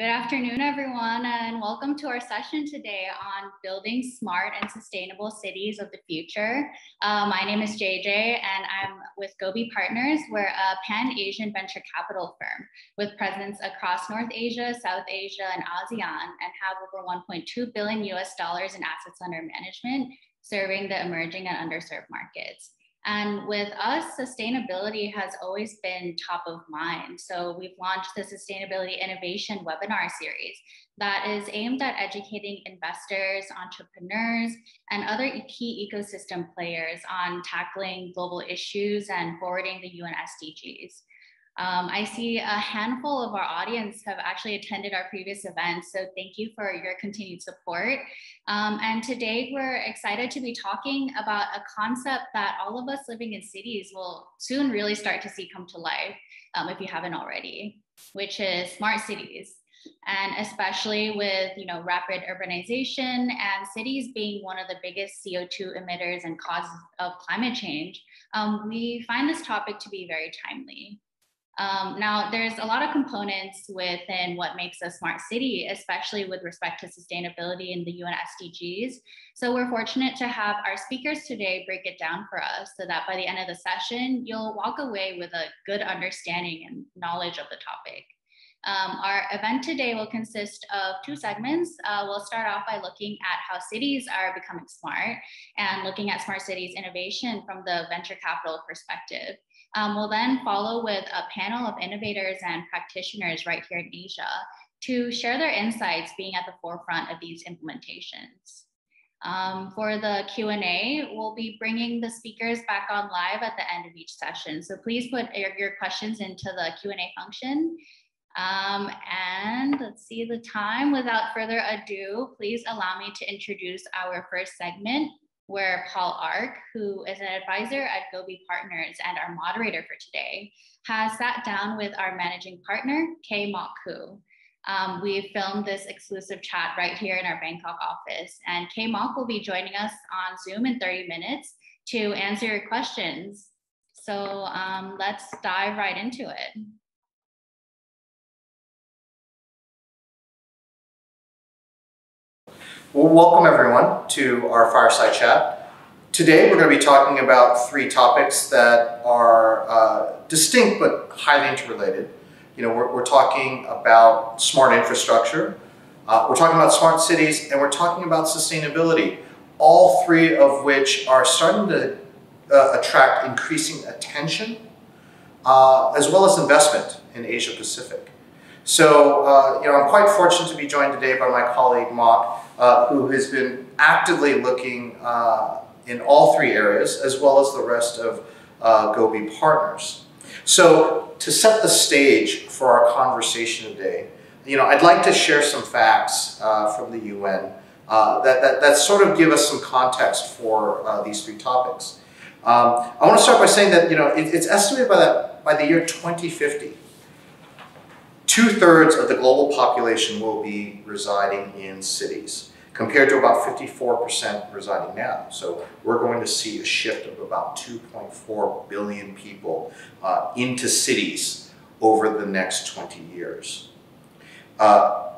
Good afternoon, everyone, and welcome to our session today on building smart and sustainable cities of the future. My name is JJ, and I'm with Gobi Partners. We're a pan-Asian venture capital firm with presence across North Asia, South Asia, and ASEAN, and have over $1.2 billion in assets under management, serving the emerging and underserved markets. And with us, sustainability has always been top of mind. So we've launched the Sustainability Innovation webinar series that is aimed at educating investors, entrepreneurs, and other key ecosystem players on tackling global issues and forwarding the UN SDGs. I see a handful of our audience have actually attended our previous events, so thank you for your continued support. And today we're excited to be talking about a concept that all of us living in cities will soon really start to see come to life, if you haven't already, which is smart cities. And especially with rapid urbanization and cities being one of the biggest CO2 emitters and causes of climate change, we find this topic to be very timely. Now, there's a lot of components within what makes a smart city, especially with respect to sustainability in the UN SDGs. So we're fortunate to have our speakers today break it down for us so that by the end of the session, you'll walk away with a good understanding and knowledge of the topic. Our event today will consist of two segments. We'll start off by looking at how cities are becoming smart and looking at smart cities innovation from the venture capital perspective. We'll then follow with a panel of innovators and practitioners right here in Asia to share their insights being at the forefront of these implementations. For the Q&A, we'll be bringing the speakers back on live at the end of each session. So please put your questions into the Q&A function. And let's see the time. Without further ado, please allow me to introduce our first segment, where Paul Ark, who is an advisor at Gobi Partners and our moderator for today, has sat down with our managing partner, Kay-Mok Ku. We filmed this exclusive chat right here in our Bangkok office, and Kay-Mok will be joining us on Zoom in 30 minutes to answer your questions. So let's dive right into it. Well, welcome everyone to our Fireside Chat. Today we're going to be talking about three topics that are distinct but highly interrelated. We're talking about smart infrastructure, we're talking about smart cities, and we're talking about sustainability, all three of which are starting to attract increasing attention as well as investment in Asia Pacific. So, I'm quite fortunate to be joined today by my colleague, Mok, who has been actively looking in all three areas, as well as the rest of Gobi Partners. So, to set the stage for our conversation today, I'd like to share some facts from the UN that sort of give us some context for these three topics. I want to start by saying that, it's estimated by the year 2050, two-thirds of the global population will be residing in cities, compared to about 54% residing now. So we're going to see a shift of about 2.4 billion people into cities over the next 20 years.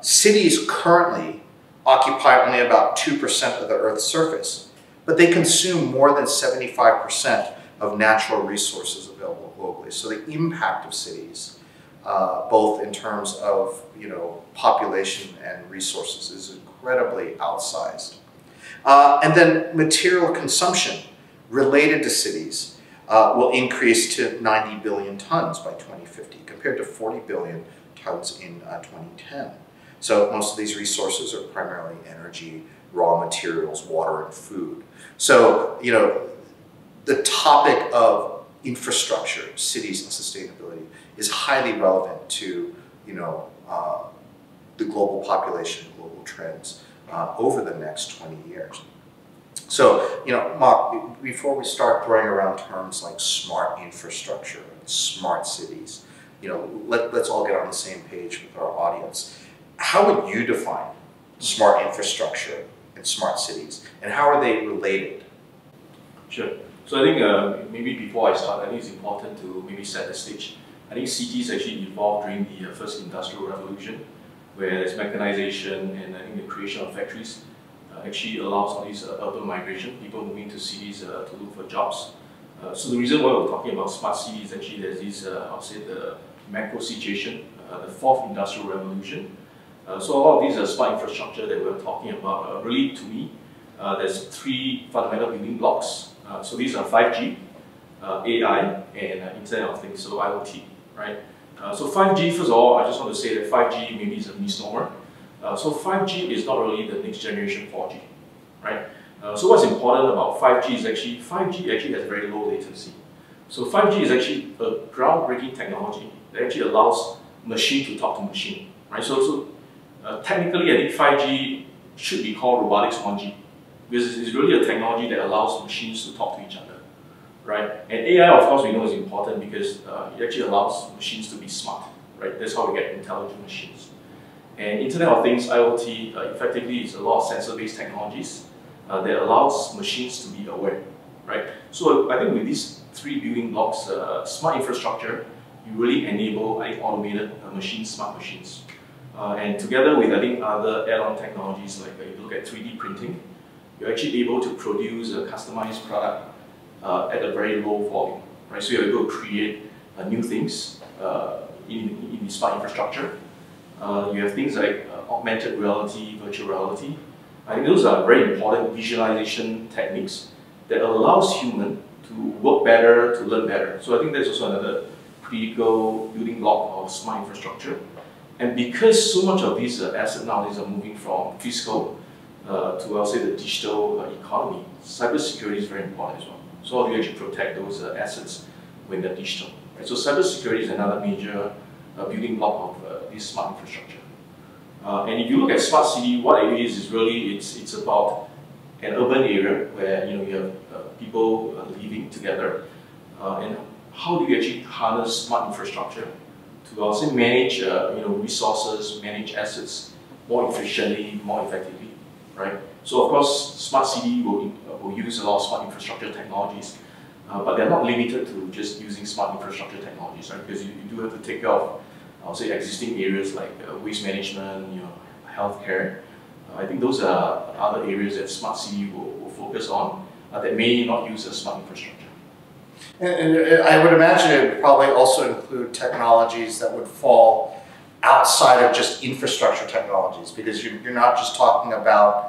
Cities currently occupy only about 2% of the Earth's surface, but they consume more than 75% of natural resources available globally. So the impact of cities, both in terms of population and resources, is incredibly outsized. And then material consumption related to cities will increase to 90 billion tons by 2050, compared to 40 billion tons in 2010. So most of these resources are primarily energy, raw materials, water, and food. So the topic of infrastructure, cities, and sustainability is highly relevant to the global population, global trends over the next 20 years. So, Mok, before we start throwing around terms like smart infrastructure and smart cities, let's all get on the same page with our audience. How would you define smart infrastructure and smart cities, and how are they related? Sure. So I think maybe before I start, I think it's important to maybe set the stage. I think cities actually evolved during the first industrial revolution, where there's mechanization and I think the creation of factories actually allows all these urban migration, people moving to cities to look for jobs. So the reason why we're talking about smart cities, actually there's this, I'll say the macro situation, the fourth industrial revolution. So a lot of these are smart infrastructure that we're talking about. Really, to me, there's three fundamental building blocks. So these are 5G, AI, and Internet of Things, so IoT, right? So 5G, first of all, I just want to say that 5G maybe is a misnomer. So 5G is not really the next generation 4G, right? So what's important about 5G is actually, 5G actually has very low latency. So 5G is actually a groundbreaking technology that actually allows machine to talk to machine, right? So technically, I think 5G should be called robotics 1G, because it's really a technology that allows machines to talk to each other, right? And AI, of course, we know is important because it actually allows machines to be smart, right? That's how we get intelligent machines. And Internet of Things, IoT, effectively is a lot of sensor-based technologies that allows machines to be aware, right? So I think with these three building blocks, smart infrastructure, you really enable, I think, automated machines, smart machines. And together with, I think, other add-on technologies, like if you look at 3D printing, you're actually able to produce a customized product at a very low volume, right? So you're able to create new things in the smart infrastructure. You have things like augmented reality, virtual reality. I think those are very important visualization techniques that allows human to work better, to learn better. So I think that's also another critical building block of smart infrastructure. And because so much of these assets nowadays are moving from physical to, I'll say, the digital economy, cybersecurity is very important as well. So how do you actually protect those assets when they're digital? Right? So cybersecurity is another major building block of this smart infrastructure. And if you look at smart city, what it is really it's about an urban area where you have people living together, and how do you actually harness smart infrastructure to also manage resources, manage assets more efficiently, more effectively, right? So of course, smart city will use a lot of smart infrastructure technologies, but they're not limited to just using smart infrastructure technologies, right? Because you do have to take care of, I'll say, existing areas like waste management, healthcare. I think those are other areas that smart city will focus on that may not use a smart infrastructure. And I would imagine it would probably also include technologies that would fall outside of just infrastructure technologies, because you're not just talking about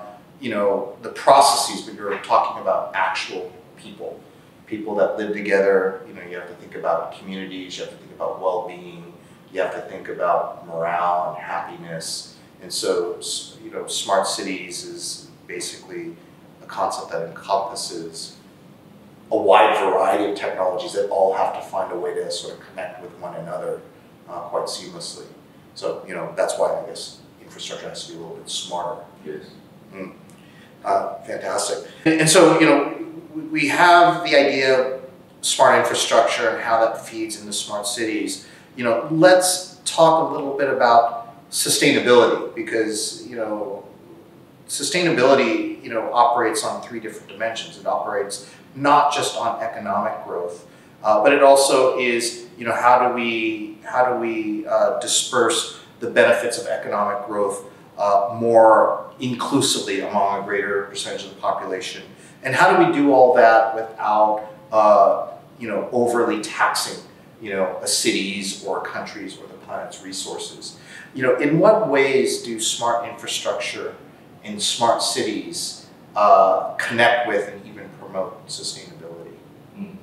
the processes, but you're talking about actual people that live together. You have to think about communities, you have to think about well-being. You have to think about morale and happiness. And so, smart cities is basically a concept that encompasses a wide variety of technologies that all have to find a way to sort of connect with one another quite seamlessly. So, that's why I guess infrastructure has to be a little bit smarter. Yes. Mm. Fantastic. And so, we have the idea of smart infrastructure and how that feeds into smart cities. Let's talk a little bit about sustainability, because sustainability operates on three different dimensions. It operates not just on economic growth, but it also is how do we disperse the benefits of economic growth more inclusively among a greater percentage of the population, and how do we do all that without overly taxing a city's or countries or the planet's resources. In what ways do smart infrastructure and smart cities connect with and even promote sustainability? Mm.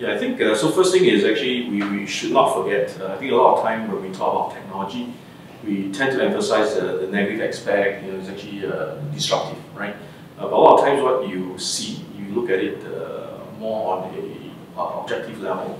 Yeah, I think, so first thing is actually we should not forget, I think a lot of time when we talk about technology, we tend to emphasize the negative aspect, it's actually disruptive, right? But a lot of times what you see, you look at it more on an objective level.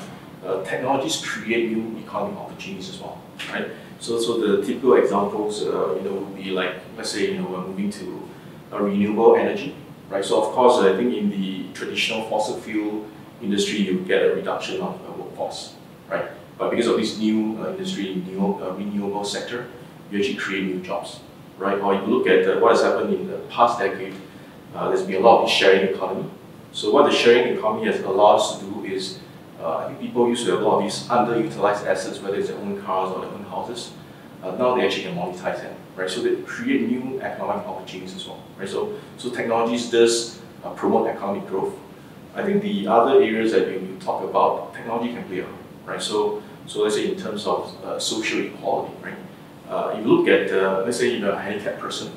Technologies create new economic opportunities as well, right? So the typical examples, would be like, let's say, we're moving to renewable energy, right? So of course, I think in the traditional fossil fuel industry, you get a reduction of workforce, right? But because of this new industry, new renewable sector, you actually create new jobs, right? Or if you look at what has happened in the past decade, there's been a lot of the sharing economy. So what the sharing economy has allowed us to do is, I think people used to have a lot of these underutilized assets, whether it's their own cars or their own houses. now they actually can monetize them, right? So they create new economic opportunities as well, right? So technologies does promote economic growth. I think the other areas that when you talk about, technology can play a role, right? So let's say in terms of social equality, right? You look at, let's say you're a handicapped person,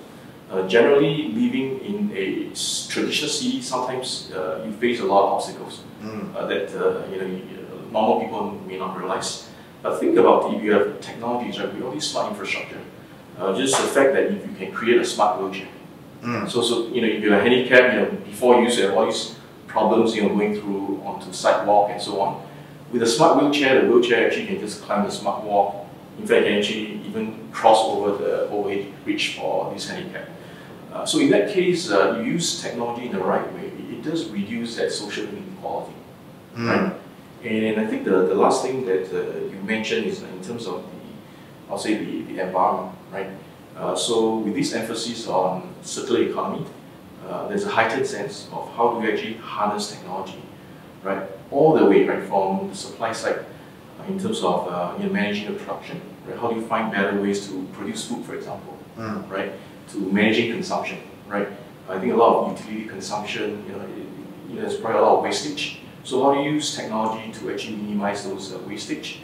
generally living in a traditional city, sometimes you face a lot of obstacles that normal people may not realize. But think about if you have technologies, right? We all need smart infrastructure. Just the fact that you can create a smart wheelchair. So if you're a handicapped, before you used to have all these problems, going through onto the sidewalk and so on. With a smart wheelchair, the wheelchair actually can just climb the smart walk. In fact, it can actually even cross over the overhead bridge for this handicap. So in that case, you use technology in the right way. It does reduce that social inequality, right? And I think the last thing that you mentioned is in terms of the, I'll say the environment, right? So with this emphasis on circular economy, there's a heightened sense of how do we actually harness technology, right? All the way, right, from the supply side in terms of managing the production, right? How do you find better ways to produce food, for example, right? To managing consumption, right? I think a lot of utility consumption, there's probably a lot of wastage. So how do you use technology to actually minimize those wastage?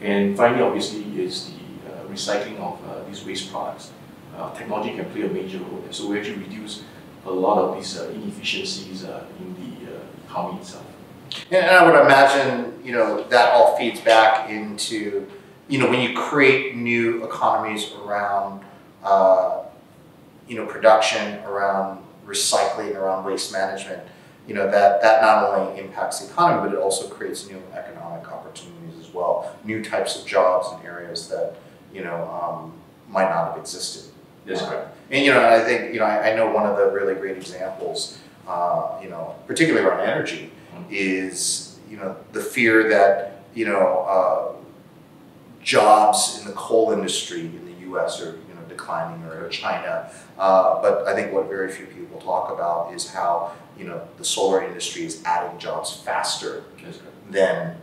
And finally, obviously, is the recycling of these waste products. Technology can play a major role, so we actually reduce a lot of these inefficiencies in the economy itself. And I would imagine, that all feeds back into, when you create new economies around, production, around recycling, around waste management, that not only impacts the economy, but it also creates new economic opportunities as well, new types of jobs in areas that, might not have existed. Yes, correct. And, I think, I know one of the really great examples, particularly around energy, is the fear that jobs in the coal industry in the U.S. are declining, or China. But I think what very few people talk about is how the solar industry is adding jobs faster than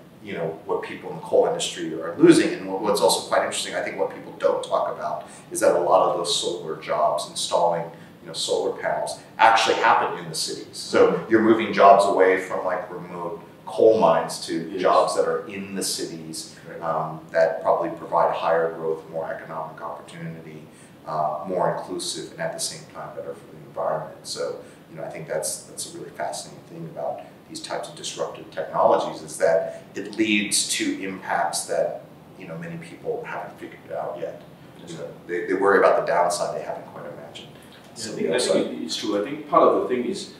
what people in the coal industry are losing. And what's also quite interesting, I think what people don't talk about is that a lot of those solar jobs installing solar panels actually happen in the cities. So you're moving jobs away from like remote coal mines to jobs that are in the cities that probably provide higher growth, more economic opportunity, more inclusive, and at the same time better for the environment. So I think that's a really fascinating thing about these types of disruptive technologies, is that it leads to impacts that many people haven't figured out yet. They worry about the downside they haven't quite imagined. So I think it's true. I think part of the thing is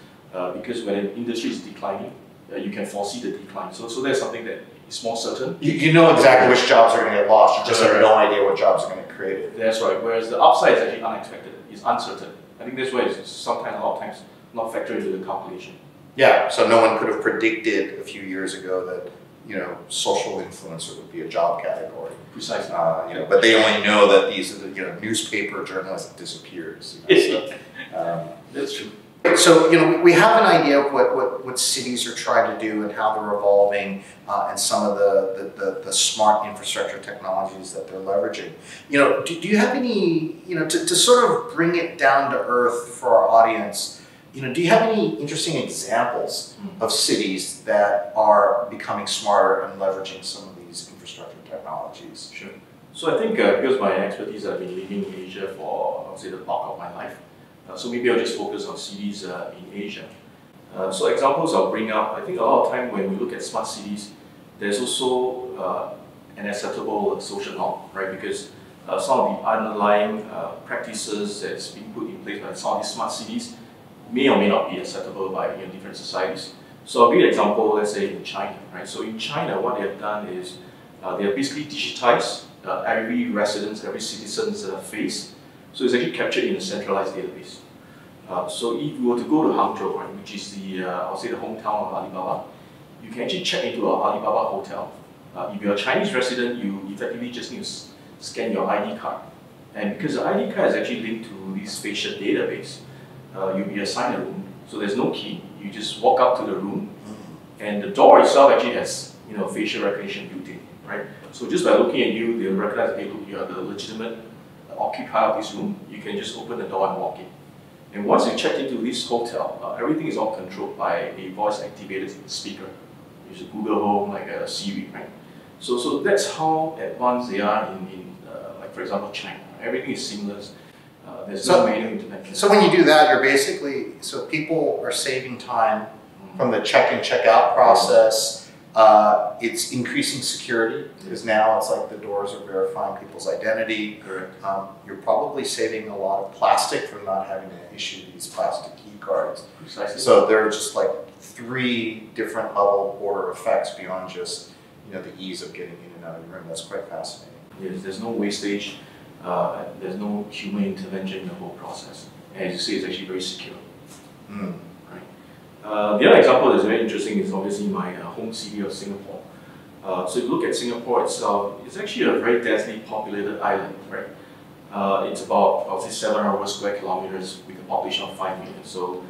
because when an industry is declining, you can foresee the decline. So there's something that is more certain. You know exactly which jobs are going to get lost. You just have no idea what jobs are going to be created. That's right. Whereas the upside is actually unexpected. It's uncertain. I think that's why it's sometimes, a lot of times, not factored into the calculation. Yeah. So no one could have predicted a few years ago that social influencer would be a job category. Precisely. But they only know that these are the newspaper journalists disappeared. That's true. So we have an idea of what cities are trying to do and how they're evolving, and some of the smart infrastructure technologies that they're leveraging. Do you have any to sort of bring it down to earth for our audience? Do you have any interesting examples of cities that are becoming smarter and leveraging some of these infrastructure technologies? Sure. So I think because my expertise, I've been living in Asia for, I'll say, the bulk of my life. So maybe I'll just focus on cities in Asia. So examples I'll bring up, I think a lot of time when we look at smart cities, there's also an acceptable social norm, right? Because some of the underlying practices that's been put in place by some of these smart cities may or may not be acceptable by different societies. So I'll give you an example, let's say in China, right? So in China, what they have done is they have basically digitized every resident's, every citizen's face. So it's actually captured in a centralized database. So if you were to go to Hangzhou, right, which is the, I'll say, the hometown of Alibaba, you can actually check into an Alibaba hotel. If you're a Chinese resident, you effectively just need to scan your ID card. And because the ID card is actually linked to this facial database, you'll be assigned a room. So there's no key. You just walk up to the room, and the door itself actually has facial recognition built in. right? So just by looking at you, they'll recognize, hey, look, you are the legitimate occupier of this room. You can just open the door and walk in. And once you check into this hotel, everything is all controlled by a voice-activated speaker, which is Google Home, like a Siri, right? So that's how advanced they are in for example, China. Everything is seamless. There's no manual intervention. So when you do that, you're basically, so people are saving time from the check-in, check-out process. It's increasing security, because now it's like the doors are verifying people's identity. Correct. You're probably saving a lot of plastic from not having to issue these plastic key cards. Precisely. So there are just like three different level order effects beyond just, you know, the ease of getting in and out of the room. That's quite fascinating. Yes, there's no wastage. There's no human intervention in the whole process. And as you see, it's actually very secure. Mm. Right. The other example that's very interesting is obviously my home city of Singapore. So if you look at Singapore itself, it's actually a very densely populated island, right? It's about, I would say, 700 square kilometers with a population of 5 million. So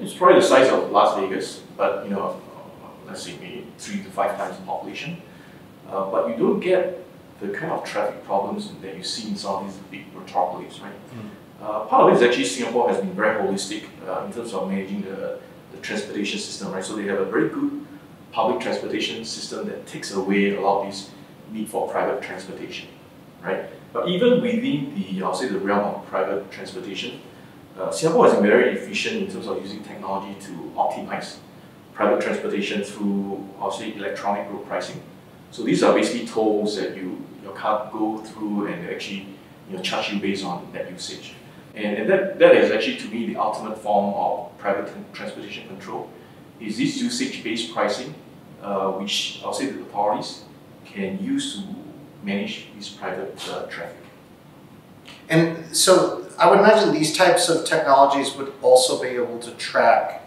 it's probably the size of Las Vegas, but you know, let's say maybe 3 to 5 times the population. But you don't get the kind of traffic problems that you see in some of these big metropolis, right? Mm. Part of it is actually Singapore has been very holistic in terms of managing the transportation system, right? So they have a very good public transportation system that takes away a lot of this need for private transportation, right? But even within the, I'll say, the realm of private transportation, Singapore has been very efficient in terms of using technology to optimize private transportation through, I'll say, electronic road pricing. So these are basically tolls that your car go through and actually, you know, charge you based on that usage. And that is actually, to me, the ultimate form of private transportation control, is this usage-based pricing, which I'll say the authorities can use to manage this private traffic. And so I would imagine these types of technologies would also be able to track,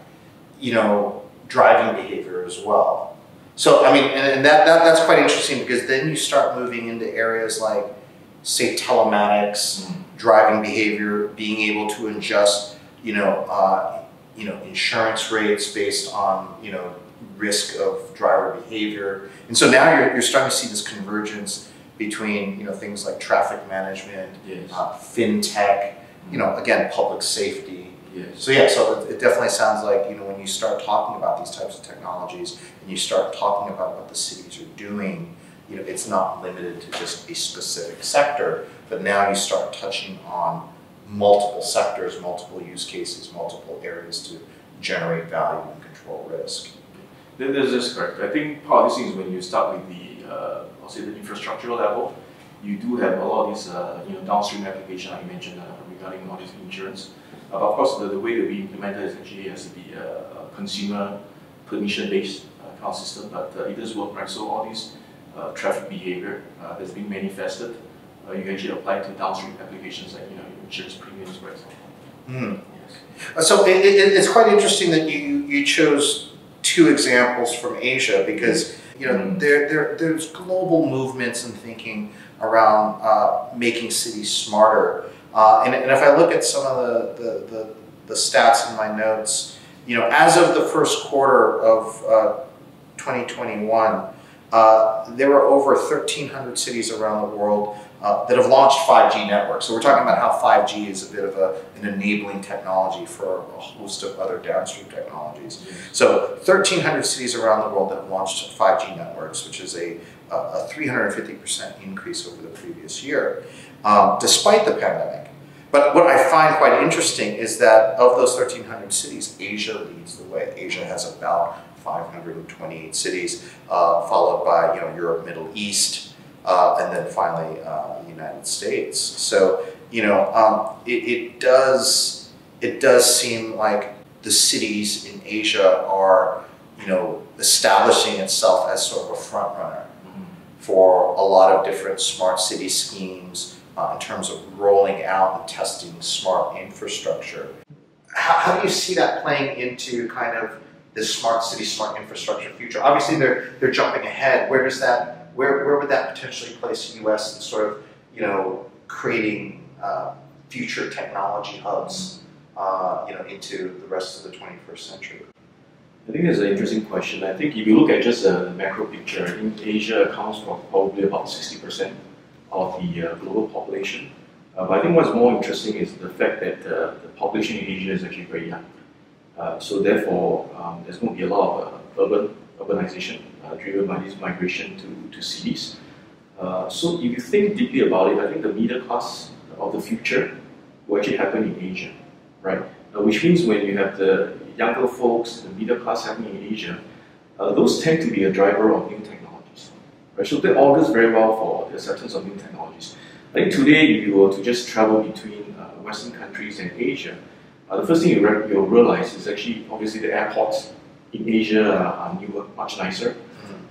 you know, driving behavior as well. So, I mean, and that's quite interesting, because then you start moving into areas like, say, telematics, driving behavior, being able to adjust, you know, insurance rates based on, you know, risk of driver behavior. And so now you're starting to see this convergence between, you know, things like traffic management, yes, fintech, you know, again, public safety. Yes. So yeah, so it definitely sounds like, you know, when you start talking about these types of technologies and you start talking about what the cities are doing, you know, it's not limited to just a specific sector, but now you start touching on multiple sectors, multiple use cases, multiple areas to generate value and control risk. This is correct. I think part of these things, when you start with the, I'll say, the infrastructural level, you do have a lot of these, you know, downstream application I mentioned regarding all these insurance. But of course, the way that we implement it is actually has to be a consumer permission-based kind of system, but it does work, right? So all these traffic behavior that's been manifested, you can actually apply to downstream applications like, you know, insurance premiums, for example. Mm. Yes. So it's quite interesting that you chose two examples from Asia, because you know, there's global movements and thinking around making cities smarter. And if I look at some of the stats in my notes, you know, as of the first quarter of 2021, there were over 1,300 cities around the world that have launched 5G networks. So we're talking about how 5G is a bit of an enabling technology for a host of other downstream technologies. So 1,300 cities around the world that have launched 5G networks, which is a 350% increase over the previous year, despite the pandemic. But what I find quite interesting is that of those 1,300 cities, Asia leads the way. Asia has about 528 cities, followed by, you know, Europe, Middle East, and then finally the United States. So, you know, it does seem like the cities in Asia are, you know, establishing itself as sort of a front runner for a lot of different smart city schemes in terms of rolling out and testing smart infrastructure. How do you see that playing into kind of this smart city, smart infrastructure future? Obviously, they're jumping ahead. Where does that, where would that potentially place the U.S. in sort of, you know, creating future technology hubs, you know, into the rest of the 21st century? I think that's an interesting question. I think if you look at just the macro picture, I think Asia accounts for probably about 60% of the global population. But I think what's more interesting is the fact that the population in Asia is actually very young. So therefore, there's going to be a lot of urbanization driven by this migration to cities. So if you think deeply about it, I think the middle class of the future will actually happen in Asia, right? Which means when you have the younger folks, the middle class happening in Asia, those tend to be a driver of new technologies, right? So that augurs very well for the acceptance of new technologies. I think today, if you were to just travel between Western countries and Asia, the first thing you'll realize is actually, obviously, the airports in Asia are newer, much nicer.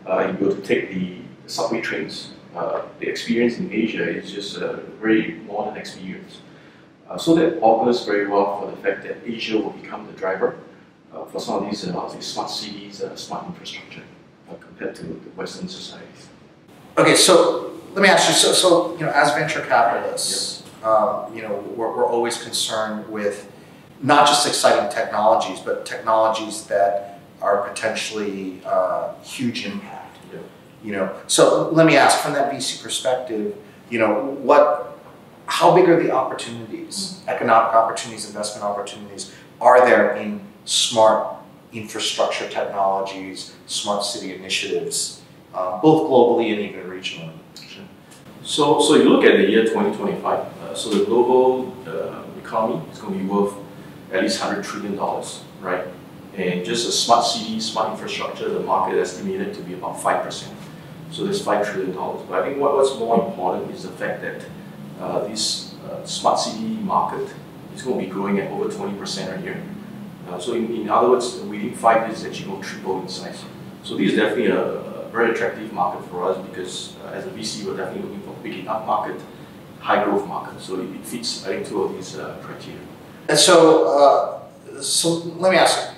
If you were to take the subway trains, the experience in Asia is just a very modern experience. So that augurs very well for the fact that Asia will become the driver for some of these smart cities, smart infrastructure compared to the Western societies. Okay, so let me ask you. So you know, as venture capitalists, yeah. You know, we're always concerned with not just exciting technologies, but technologies that are potentially huge impact. Yeah. You know, so let me ask from that VC perspective. You know, how big are the opportunities, economic opportunities, investment opportunities, are there in smart infrastructure technologies, smart city initiatives, both globally and even regionally? Sure. So you look at the year 2025, so the global economy is going to be worth at least $100 trillion, right? And just a smart city, smart infrastructure, the market is estimated to be about 5%. So that's $5 trillion. But I think what's more important is the fact that this smart city market is going to be growing at over 20% a year. So in other words, within 5 years, it's actually going to triple in size. So this is definitely a very attractive market for us because as a VC, we're definitely looking for a big enough market, high growth market. So it fits, I think, two of these criteria. And so, so let me ask you,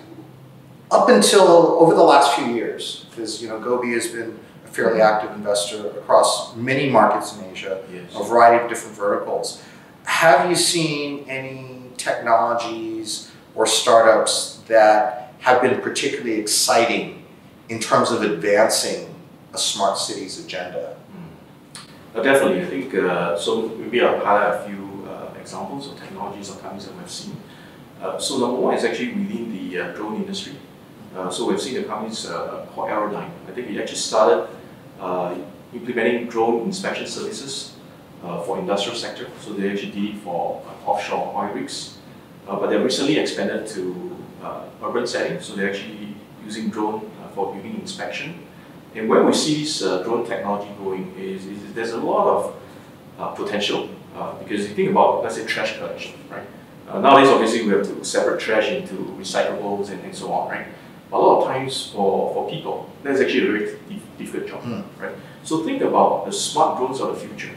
up until over the last few years, because you know, Gobi has been fairly active investor across many markets in Asia, yes. A variety of different verticals. Have you seen any technologies or startups that have been particularly exciting in terms of advancing a smart cities agenda? Definitely, I think, so maybe I'll highlight a few examples of technologies or companies that we've seen. So number one is actually within the drone industry. So we've seen the companies called Aerodyne. I think we actually started implementing drone inspection services for industrial sector. So they actually did it for offshore oil rigs. But they recently expanded to urban settings. So they're actually using drone for building inspection. And where we see this drone technology going is there's a lot of potential. Because you think about, let's say, trash collection, right? Nowadays, obviously, we have to separate trash into recyclables and so on, right? A lot of times for people, that's actually a very difficult job, right? So think about the smart drones of the future.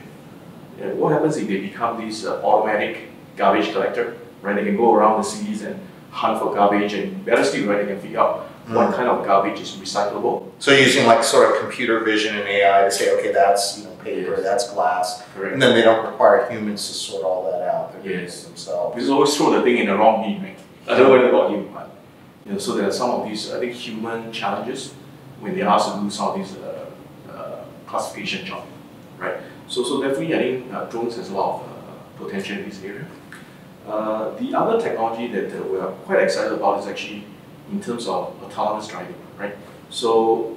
What happens if they become these automatic garbage collector, right? They can go around the cities and hunt for garbage, and better still, right, they can figure out what kind of garbage is recyclable. So using like sort of computer vision and AI to say, okay, that's, you know, paper, yes. That's glass. Correct. And then they don't require humans to sort all that out. They're doing it themselves. Because always throw the thing in the wrong heat, right? I don't know about you, but you know, so there are some of these, I think, human challenges when they ask to do some of these classification jobs, right? So definitely, I think drones has a lot of potential in this area. The other technology that we are quite excited about is actually in terms of autonomous driving, right? So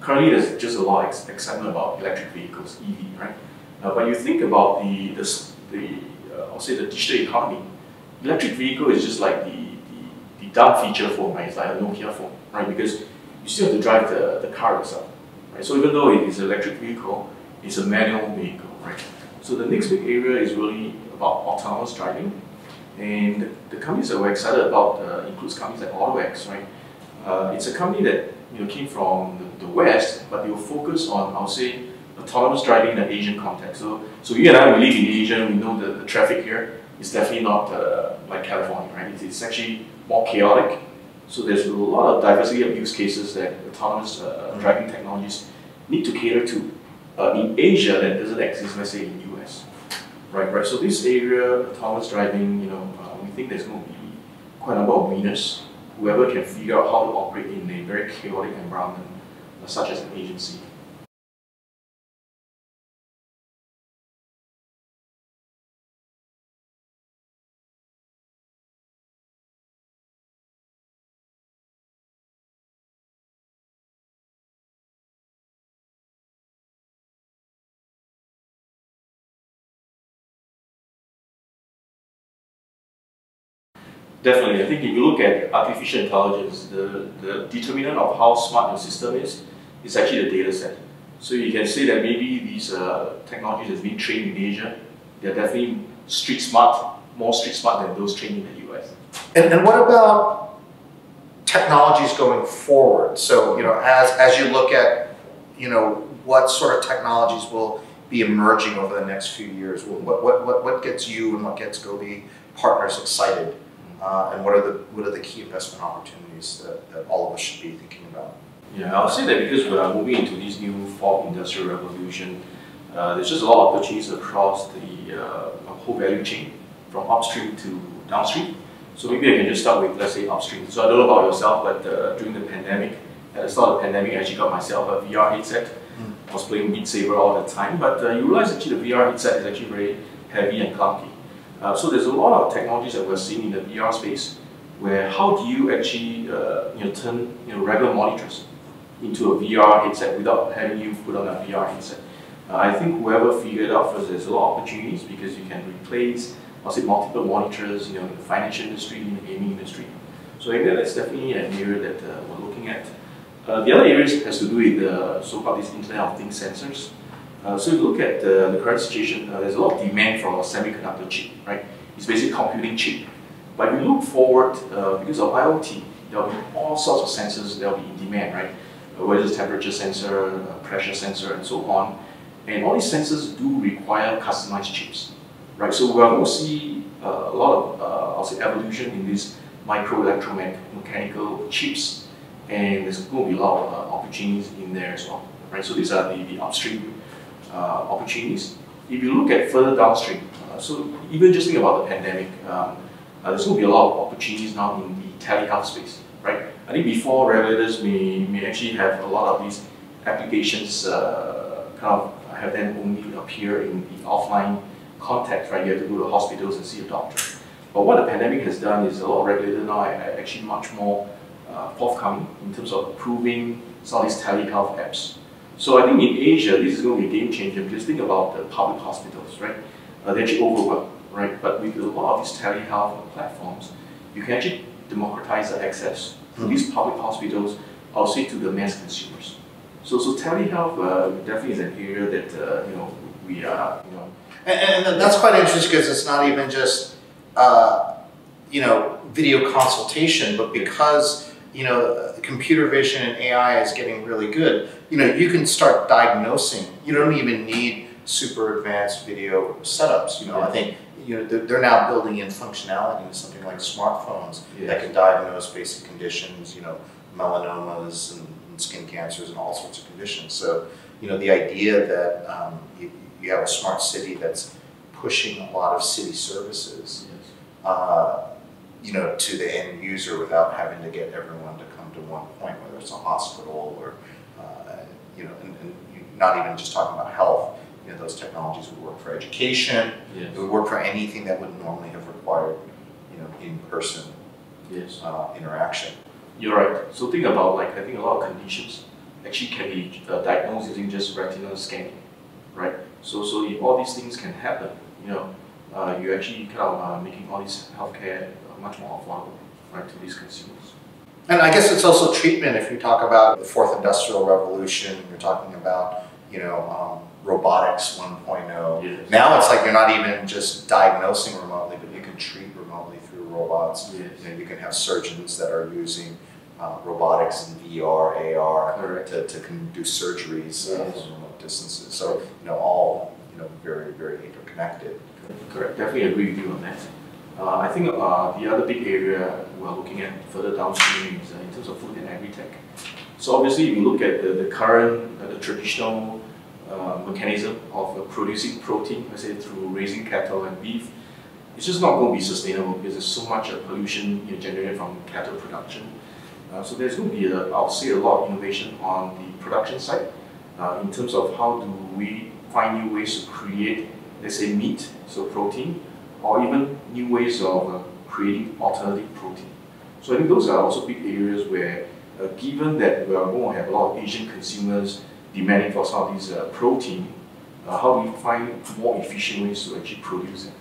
currently, there's just a lot of excitement about electric vehicles, EV, right? But you think about I'll say the digital economy, electric vehicle is just like the dumb feature phone, right? It's like a Nokia phone, right? Because you still have to drive the car yourself, right? So even though it is an electric vehicle, it's a manual vehicle, right? So the next big area is really about autonomous driving. And the companies that we're excited about includes companies like AutoX, right? It's a company that came from the West, but they will focus on, I'll say, autonomous driving in an Asian context. So you and I, we live in Asia, we know the traffic here is definitely not like California, right? It's actually more chaotic. So there's a lot of diversity of use cases that autonomous driving technologies need to cater to in Asia that doesn't exist, let's say, in the US. Right. So this area, autonomous driving, we think there's going to be quite a number of winners whoever can figure out how to operate in a very chaotic environment, such as an agency. Definitely, I think if you look at artificial intelligence, the determinant of how smart your system is actually the data set. So you can say that maybe these technologies that's being trained in Asia, they're definitely street smart, more street smart than those trained in the US. And what about technologies going forward? So, you know, as you look at, you know, what sort of technologies will be emerging over the next few years, what gets you and what gets Gobi Partners excited? And what are the key investment opportunities that all of us should be thinking about? Yeah, I'll say that because we are moving into this new fourth industrial revolution, there's just a lot of opportunities across the whole value chain, from upstream to downstream. So maybe I can just start with, let's say, upstream. So I don't know about yourself, but during the pandemic, at the start of the pandemic, I actually got myself a VR headset. I was playing Beat Saber all the time, but you realize actually the VR headset is actually very heavy and clunky. So there's a lot of technologies that we're seeing in the VR space, where how do you actually turn regular monitors into a VR headset without having you put on a VR headset. I think whoever figured out first, there's a lot of opportunities because you can replace, I'll say, multiple monitors in the financial industry, in the gaming industry. So I think that's definitely an area that we're looking at. The other area has to do with the so-called these Internet of Things sensors. So if you look at the current situation, there's a lot of demand for a semiconductor chip, right? It's basically a computing chip. But if you look forward, because of IoT, there'll be all sorts of sensors that'll be in demand, right? Whether it's temperature sensor, pressure sensor, and so on. And all these sensors do require customized chips, right? So we're going to see a lot of, I'll say, evolution in these micro-electromechanical chips. And there's going to be a lot of opportunities in there as well, right? So these are the upstream opportunities. If you look at further downstream, so even just think about the pandemic, there's going to be a lot of opportunities now in the telehealth space, right? I think before, regulators may actually have a lot of these applications kind of have them only appear in the offline context, right? You have to go to hospitals and see a doctor. But what the pandemic has done is a lot of regulators now are actually much more forthcoming in terms of approving some of these telehealth apps. So I think in Asia, this is going to be a game changer because think about the public hospitals, right? They're actually overwhelmed, right? But with a lot of these telehealth platforms, you can actually democratize the access to these public hospitals, also to the mass consumers. So telehealth definitely is an area that we are, And that's quite interesting because it's not even just, video consultation, but because computer vision and AI is getting really good. You can start diagnosing. You don't even need super advanced video setups. I think they're now building in functionality into something like smartphones that can diagnose basic conditions. Melanomas and skin cancers and all sorts of conditions. So the idea that you have a smart city that's pushing a lot of city services. To the end user without having to get everyone to come to one point, whether it's a hospital or, and not even just talking about health, those technologies would work for education, it would work for anything that would normally have required, in-person interaction. You're right. So think about, like, I think a lot of conditions actually can be diagnosed using just retinal scanning, right? So if all these things can happen, you're actually kind of making all these healthcare much more affordable, right, to these consumers. And I guess it's also treatment. If you talk about the fourth industrial revolution, you're talking about, robotics 1.0. Yes. Now it's like you're not even just diagnosing remotely, but you can treat remotely through robots. Yes. You can have surgeons that are using robotics and VR, AR to do surgeries from remote distances. So, all, very, very interconnected. Correct. Definitely agree with you on that. I think the other big area we're looking at further downstream is in terms of food and agri-tech. So obviously, if you look at the current, the traditional mechanism of producing protein, let's say through raising cattle and beef, it's just not going to be sustainable because there's so much pollution generated from cattle production. So there's going to be, I'll say, a lot of innovation on the production side in terms of how do we find new ways to create, let's say, meat, so protein, or even new ways of creating alternative protein. So I think those are also big areas where, given that we are going to have a lot of Asian consumers demanding for some of these protein, how do we find more efficient ways to actually produce it?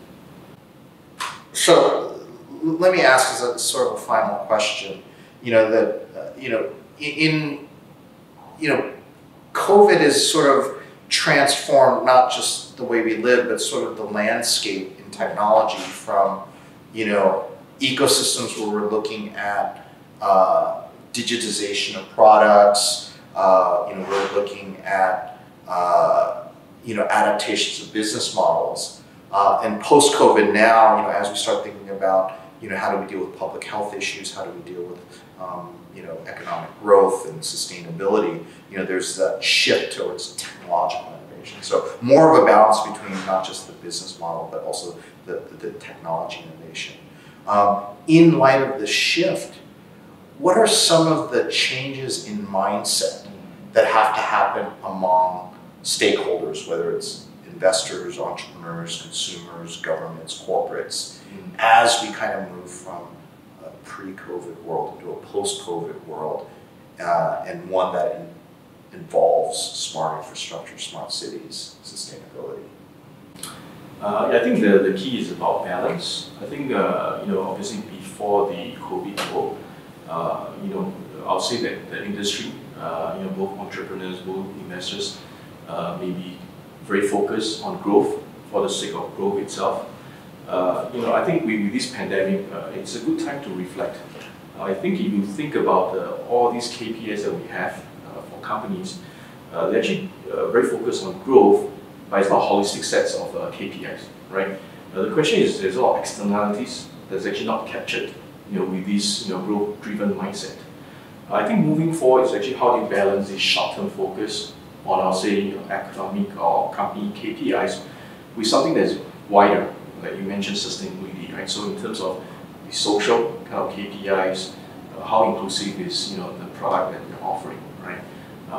So let me ask as a sort of a final question. COVID has sort of transformed not just the way we live, but sort of the landscape in technology from, ecosystems where we're looking at digitization of products. We're looking at adaptations of business models. And post-COVID now, as we start thinking about how do we deal with public health issues, how do we deal with economic growth and sustainability, there's that shift towards technological innovation. So more of a balance between not just the business model, but also the technology innovation. In light of the shift, what are some of the changes in mindset that have to happen among stakeholders, whether it's investors, entrepreneurs, consumers, governments, corporates, as we kind of move from a pre-COVID world into a post-COVID world, and one that involves smart infrastructure, smart cities, sustainability? I think the key is about balance. I think, obviously before the COVID world, I'll say that the industry, both entrepreneurs, both investors, may be very focused on growth for the sake of growth itself. I think with this pandemic, it's a good time to reflect. I think if you think about all these KPIs that we have for companies, they're actually very focused on growth, but it's not holistic sets of KPIs, right? The question is, there's a lot of externalities that's actually not captured with this growth-driven mindset. I think moving forward is actually how they balance this short-term focus on, I'll say, economic or company KPIs with something that's wider, like you mentioned sustainability, right? So in terms of the social kind of KPIs, how inclusive is the product that you're offering, right?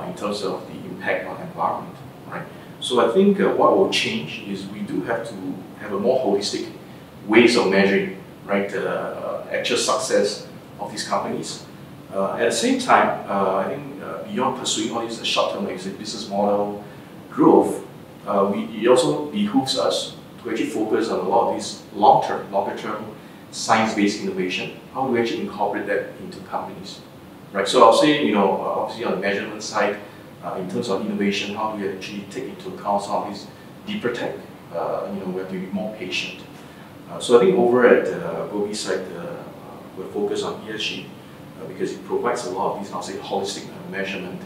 In terms of the impact on the environment, right? So I think what will change is we do have to have a more holistic ways of measuring, right, the actual success of these companies. At the same time, I think beyond pursuing all these short-term, like business model growth, it also behooves us to actually focus on a lot of these longer-term science-based innovation. How do we actually incorporate that into companies, right? So I'll say, obviously on the measurement side, in terms of innovation, how do we actually take into account some of these deeper tech? We have to be more patient. So I think over at Gobi side, we're focused on ESG. Because it provides a lot of these, I'll say, holistic measurement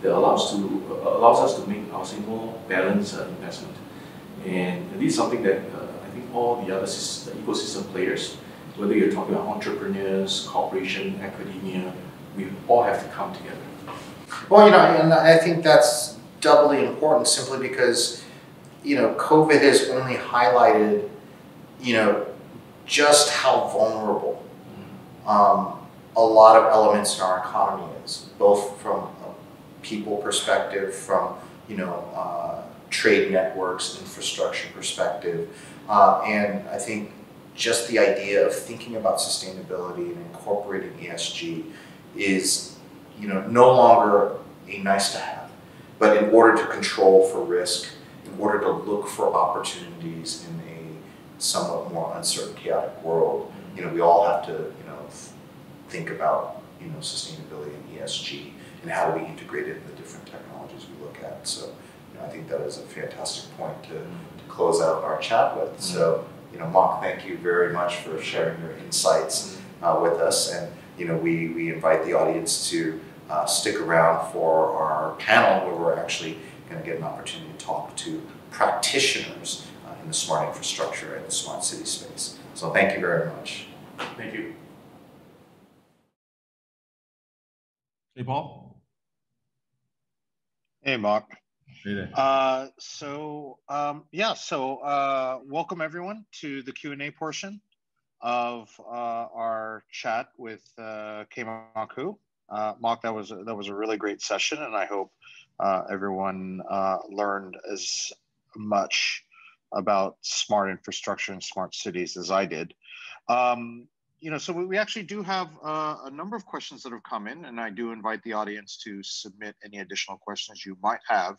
that allows us to make, I'll say, more balanced investment. And this is something that I think all the other ecosystem players, whether you're talking about entrepreneurs, corporation, academia, we all have to come together. Well, and I think that's doubly important simply because, COVID has only highlighted, just how vulnerable a lot of elements in our economy is, both from a people perspective, from trade networks, infrastructure perspective, and I think just the idea of thinking about sustainability and incorporating ESG is no longer a nice to have, but in order to control for risk, in order to look for opportunities in a somewhat more uncertain, chaotic world, we all have to think about sustainability and ESG and how do we integrate it in the different technologies we look at. So I think that is a fantastic point to close out our chat with. So Mok, thank you very much for sharing your insights with us, and we invite the audience to stick around for our panel where we're actually going to get an opportunity to talk to practitioners in the smart infrastructure and the smart city space. So thank you very much. Thank you. Hey, Paul. Hey, Mok. Welcome everyone to the Q&A portion of our chat with Kay-Mok Ku. Mok, that was a really great session, and I hope everyone learned as much about smart infrastructure and smart cities as I did. You know, so we actually do have a number of questions that have come in, and I do invite the audience to submit any additional questions you might have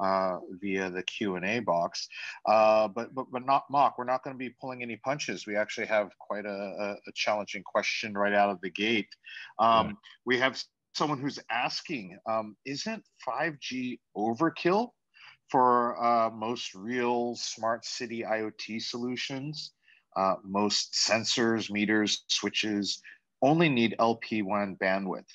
via the Q&A box. But not Mok, we're not going to be pulling any punches. We actually have quite a challenging question right out of the gate. We have someone who's asking, isn't 5G overkill for most real smart city IoT solutions? Most sensors, meters, switches only need LPWAN bandwidth.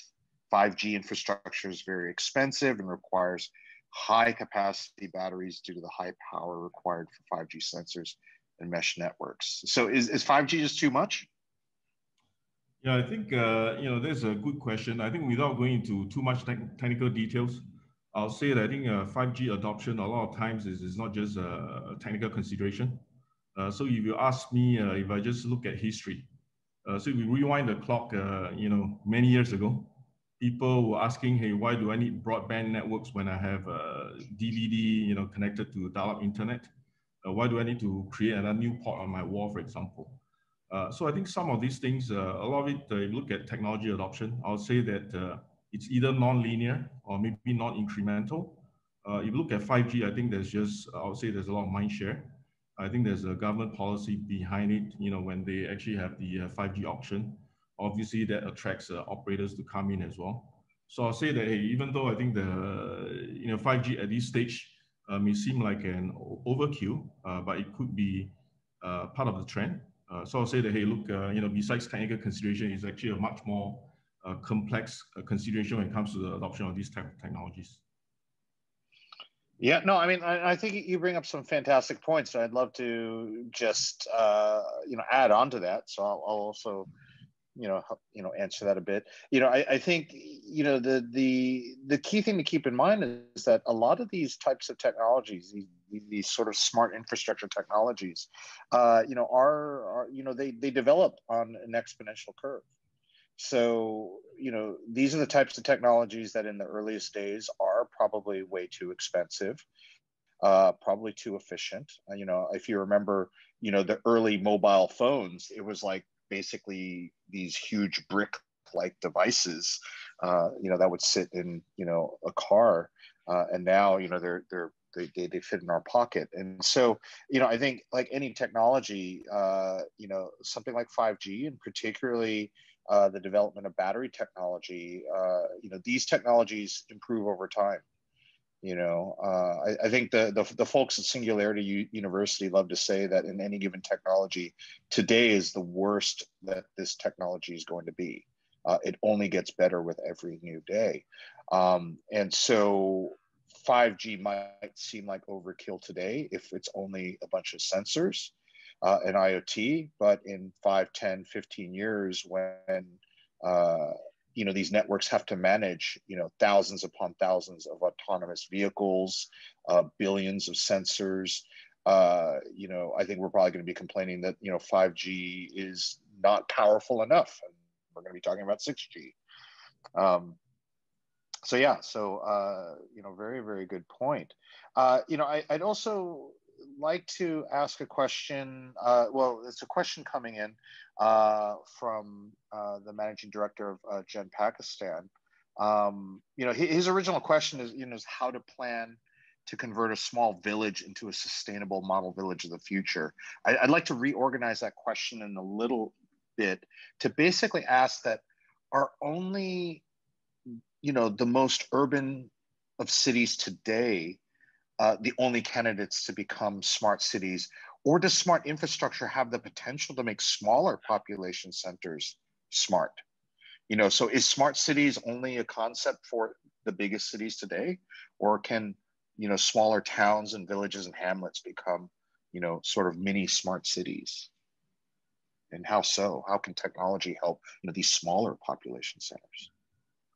5G infrastructure is very expensive and requires high capacity batteries due to the high power required for 5G sensors and mesh networks. So is 5G just too much? Yeah, I think, you know, that's a good question. I think without going into too much technical details, I'll say that I think 5G adoption a lot of times is not just a technical consideration. So if you ask me, if I just look at history, so if we rewind the clock, you know, many years ago, people were asking, hey, why do I need broadband networks when I have DVDyou know, connected to dial-up internet? Why do I need to create a new port on my wall, for example? So I think some of these things, a lot of it, if you look at technology adoption, I'll say that it's either non-linear or maybe non-incremental. If you look at 5G, I think there's just, I'll say there's a lot of mind share. I think there's a government policy behind it, you know, when they actually have the 5G auction. Obviously, that attracts operators to come in as well. So I'll say that, hey, even though I think the, you know, 5G at this stage may seem like an overkill, but it could be part of the trend. So I'll say that, hey, look, you know, besides technical consideration, it's actually a much more complex consideration when it comes to the adoption of these type of technologies. Yeah, no, I mean, I think you bring up some fantastic points. I'd love to just, you know, add on to that. So I'll also, you know, help, you know, answer that a bit. You know, I think, you know, the key thing to keep in mind is that a lot of these types of technologies, these sort of smart infrastructure technologies, you know, are you know, they develop on an exponential curve. So, you know, these are the types of technologies that in the earliest days are probably way too expensive, probably too efficient. You know, if you remember, you know, the early mobile phones, it was like basically these huge brick-like devices, you know, that would sit in, you know, a car. And now, you know, they fit in our pocket. And so, you know, I think like any technology, you know, something like 5G and particularly the development of battery technology, you know, these technologies improve over time. You know, I think the folks at Singularity University love to say that in any given technology, today is the worst that this technology is going to be. It only gets better with every new day. And so 5G might seem like overkill today if it's only a bunch of sensors and IoT, but in 5, 10, 15 years when, you know, these networks have to manage, you know, thousands upon thousands of autonomous vehicles, billions of sensors, you know, I think we're probably going to be complaining that, you know, 5G is not powerful enough. And we're going to be talking about 6G. So yeah, so, you know, very, very good point. You know, I'd also like to ask a question, well, it's a question coming in from the managing director of Gen Pakistan. You know, his original question is, you know, is how to plan to convert a small village into a sustainable model village of the future. I'd like to reorganize that question in a little bit to basically ask that are only, you know, the most urban of cities today the only candidates to become smart cities, or does smart infrastructure have the potential to make smaller population centers smart? You know, so is smart cities only a concept for the biggest cities today, or can, you know, smaller towns and villages and hamlets become, you know, sort of mini smart cities? And how so? How can technology help, you know, these smaller population centers?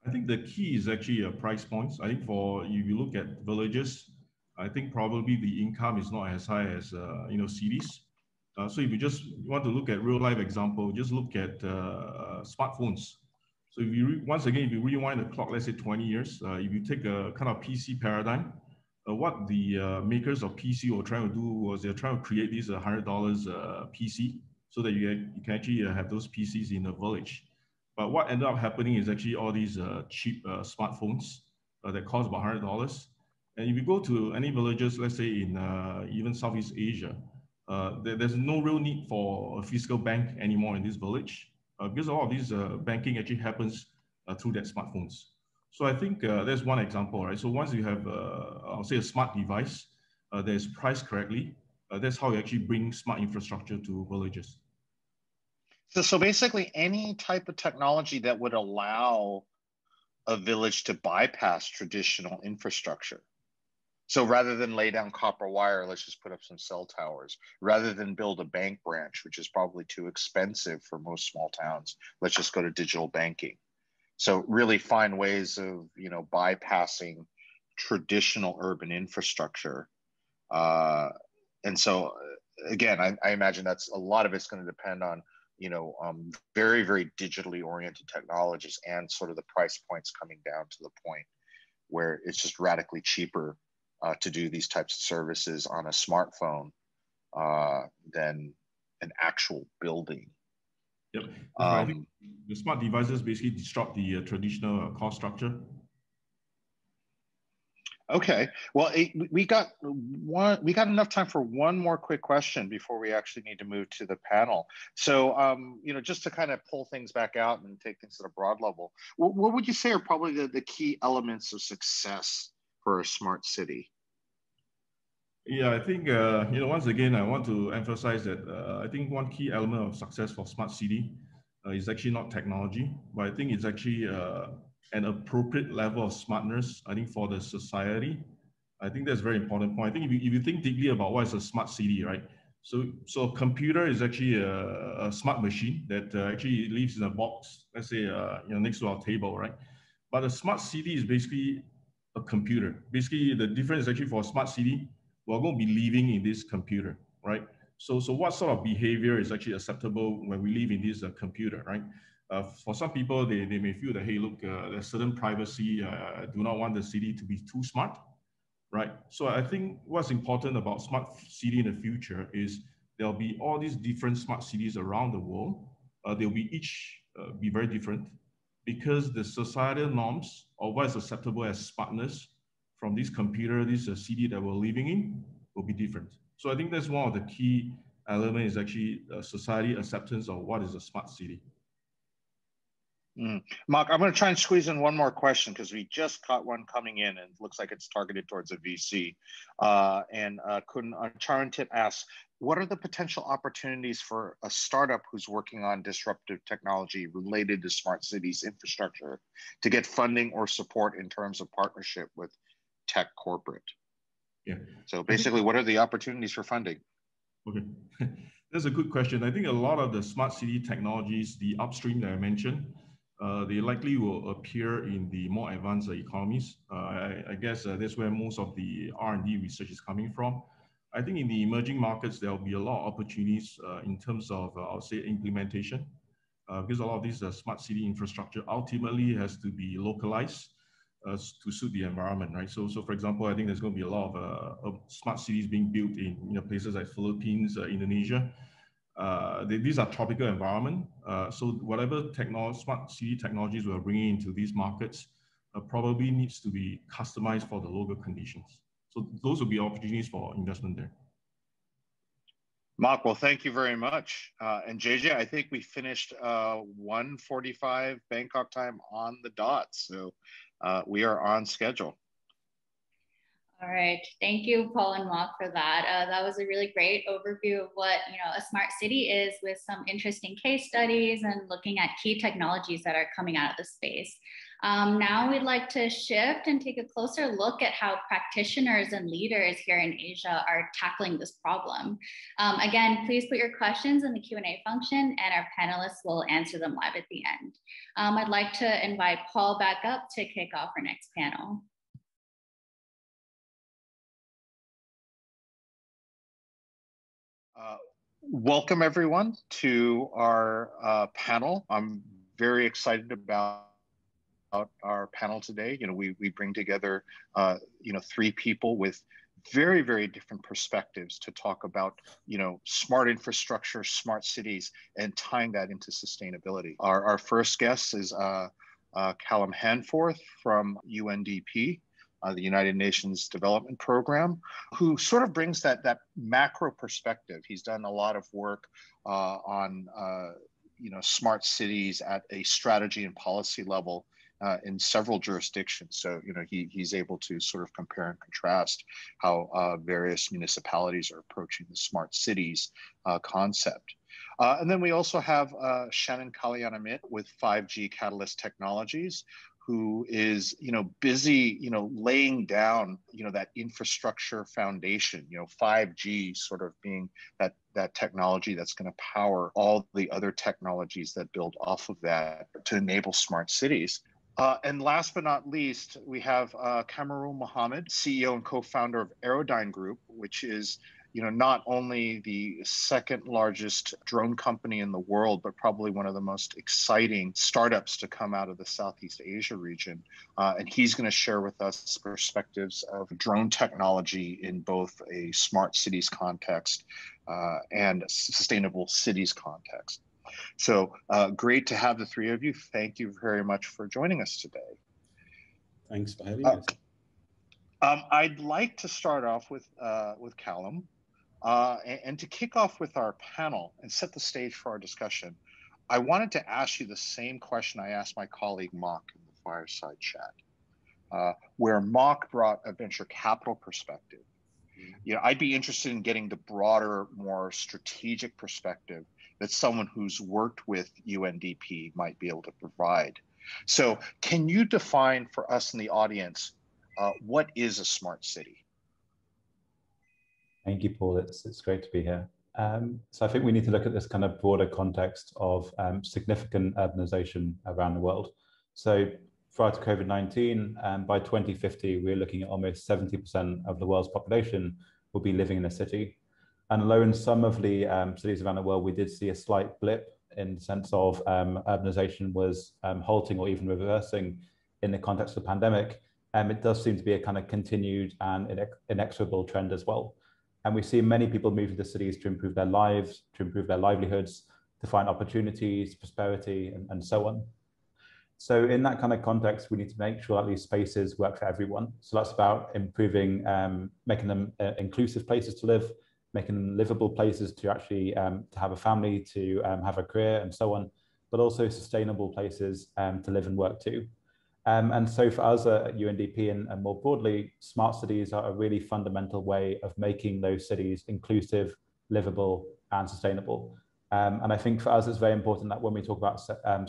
I think the key is actually price points. I think for, if you look at villages, I think probably the income is not as high as cities. So if you just want to look at real life example, just look at smartphones. So if you once again, if you rewind the clock, let's say 20 years, if you take a kind of PC paradigm, what the makers of PC were trying to do was they're trying to create these $100 PC so that you can actually have those PCs in the village. But what ended up happening is actually all these cheap smartphones that cost about $100. And if you go to any villages, let's say in even Southeast Asia, there's no real need for a physical bank anymore in this village because all of these banking actually happens through their smartphones. So I think there's one example, right? So once you have, I'll say, a smart device that is priced correctly, that's how you actually bring smart infrastructure to villages. So basically any type of technology that would allow a village to bypass traditional infrastructure. So rather than lay down copper wire, let's just put up some cell towers. Rather than build a bank branch, which is probably too expensive for most small towns, let's just go to digital banking. So really find ways of, bypassing traditional urban infrastructure. And so, again, I imagine that's a lot of it's going to depend on, very, very digitally oriented technologies and sort of the price points coming down to the point where it's just radically cheaper to do these types of services on a smartphone than an actual building. Yep. I think the smart devices basically disrupt the traditional cost structure. Okay. Well, we got enough time for one more quick question before we actually need to move to the panel. So, just to kind of pull things back out and take things at a broad level, what would you say are probably the key elements of success for a smart city? Yeah, I think, once again, I want to emphasize that I think one key element of success for smart city is actually not technology, but I think it's actually an appropriate level of smartness, I think, for the society. I think that's a very important point. I think if you think deeply about what is a smart city, right? So a computer is actually a smart machine that actually lives in a box, let's say, next to our table, right? But a smart city is basically a computer. Basically, the difference actually for a smart city, we're going to be living in this computer, right? So what sort of behavior is actually acceptable when we live in this computer, right? For some people, they may feel that, hey, look, there's certain privacy. I do not want the city to be too smart, right? So I think what's important about smart city in the future is there'll be all these different smart cities around the world. They'll be each be very different because the societal norms of what is acceptable as smartness from this computer, this city that we're living in, will be different. So I think that's one of the key elements is actually society acceptance of what is a smart city. Mark, I'm going to try and squeeze in one more question because we just caught one coming in and it looks like it's targeted towards a VC. Kun Charantip asks, what are the potential opportunities for a startup who's working on disruptive technology related to smart cities infrastructure to get funding or support in terms of partnership with tech corporate? Yeah. So basically, what are the opportunities for funding? Okay, that's a good question. I think a lot of the smart city technologies, the upstream that I mentioned, they likely will appear in the more advanced economies. I guess that's where most of the R&D research is coming from. I think in the emerging markets, there'll be a lot of opportunities in terms of, I'll say, implementation, because a lot of these smart city infrastructure ultimately has to be localized to suit the environment, right? So for example, I think there's going to be a lot of smart cities being built in places like Philippines, Indonesia. These are tropical environment. So whatever smart city technologies we're bringing into these markets probably needs to be customized for the local conditions. So those will be opportunities for investment there. Mark, well, thank you very much. And JJ, I think we finished 1:45 Bangkok time on the dot. So we are on schedule. All right. Thank you, Paul and Mark, for that. That was a really great overview of what a smart city is, with some interesting case studies and looking at key technologies that are coming out of the space. Now we'd like to shift and take a closer look at how practitioners and leaders here in Asia are tackling this problem. Again, please put your questions in the Q&A function and our panelists will answer them live at the end. I'd like to invite Paul back up to kick off our next panel. Welcome everyone to our panel. I'm very excited about our panel today. You know, we bring together, three people with very, very different perspectives to talk about, smart infrastructure, smart cities, and tying that into sustainability. Our first guest is Callum Hanforth from UNDP. The United Nations Development Program, who sort of brings that macro perspective. He's done a lot of work on smart cities at a strategy and policy level in several jurisdictions. So he's able to sort of compare and contrast how various municipalities are approaching the smart cities concept. And then we also have Shannon Kalayanamitr with 5G Catalyst Technologies, who is, busy, laying down, that infrastructure foundation, 5G sort of being that technology that's going to power all the other technologies that build off of that to enable smart cities. And last but not least, we have Kamarul A Muhamed, CEO and co-founder of Aerodyne Group, which is, not only the second largest drone company in the world, but probably one of the most exciting startups to come out of the Southeast Asia region. And he's going to share with us perspectives of drone technology in both a smart cities context and sustainable cities context. So great to have the three of you. Thank you very much for joining us today. Thanks for having us. I'd like to start off with Callum. And to kick off with our panel and set the stage for our discussion, I wanted to ask you the same question I asked my colleague Mok in the fireside chat, where Mok brought a venture capital perspective. I'd be interested in getting the broader, more strategic perspective that someone who's worked with UNDP might be able to provide. So can you define for us in the audience, what is a smart city? Thank you, Paul. It's great to be here. So I think we need to look at this kind of broader context of significant urbanization around the world. So prior to COVID-19, by 2050, we're looking at almost 70% of the world's population will be living in a city. And although in some of the cities around the world, we did see a slight blip in the sense of urbanization was halting or even reversing in the context of the pandemic, it does seem to be a kind of continued and inexorable trend as well. And we see many people moving to cities to improve their lives, to improve their livelihoods, to find opportunities, prosperity, and so on. So in that kind of context, we need to make sure that these spaces work for everyone. So that's about improving, making them inclusive places to live, making them livable places to actually to have a family, to have a career, and so on, but also sustainable places to live and work too. And so for us at UNDP and more broadly, smart cities are a really fundamental way of making those cities inclusive, livable, and sustainable. And I think for us, it's very important that when we talk about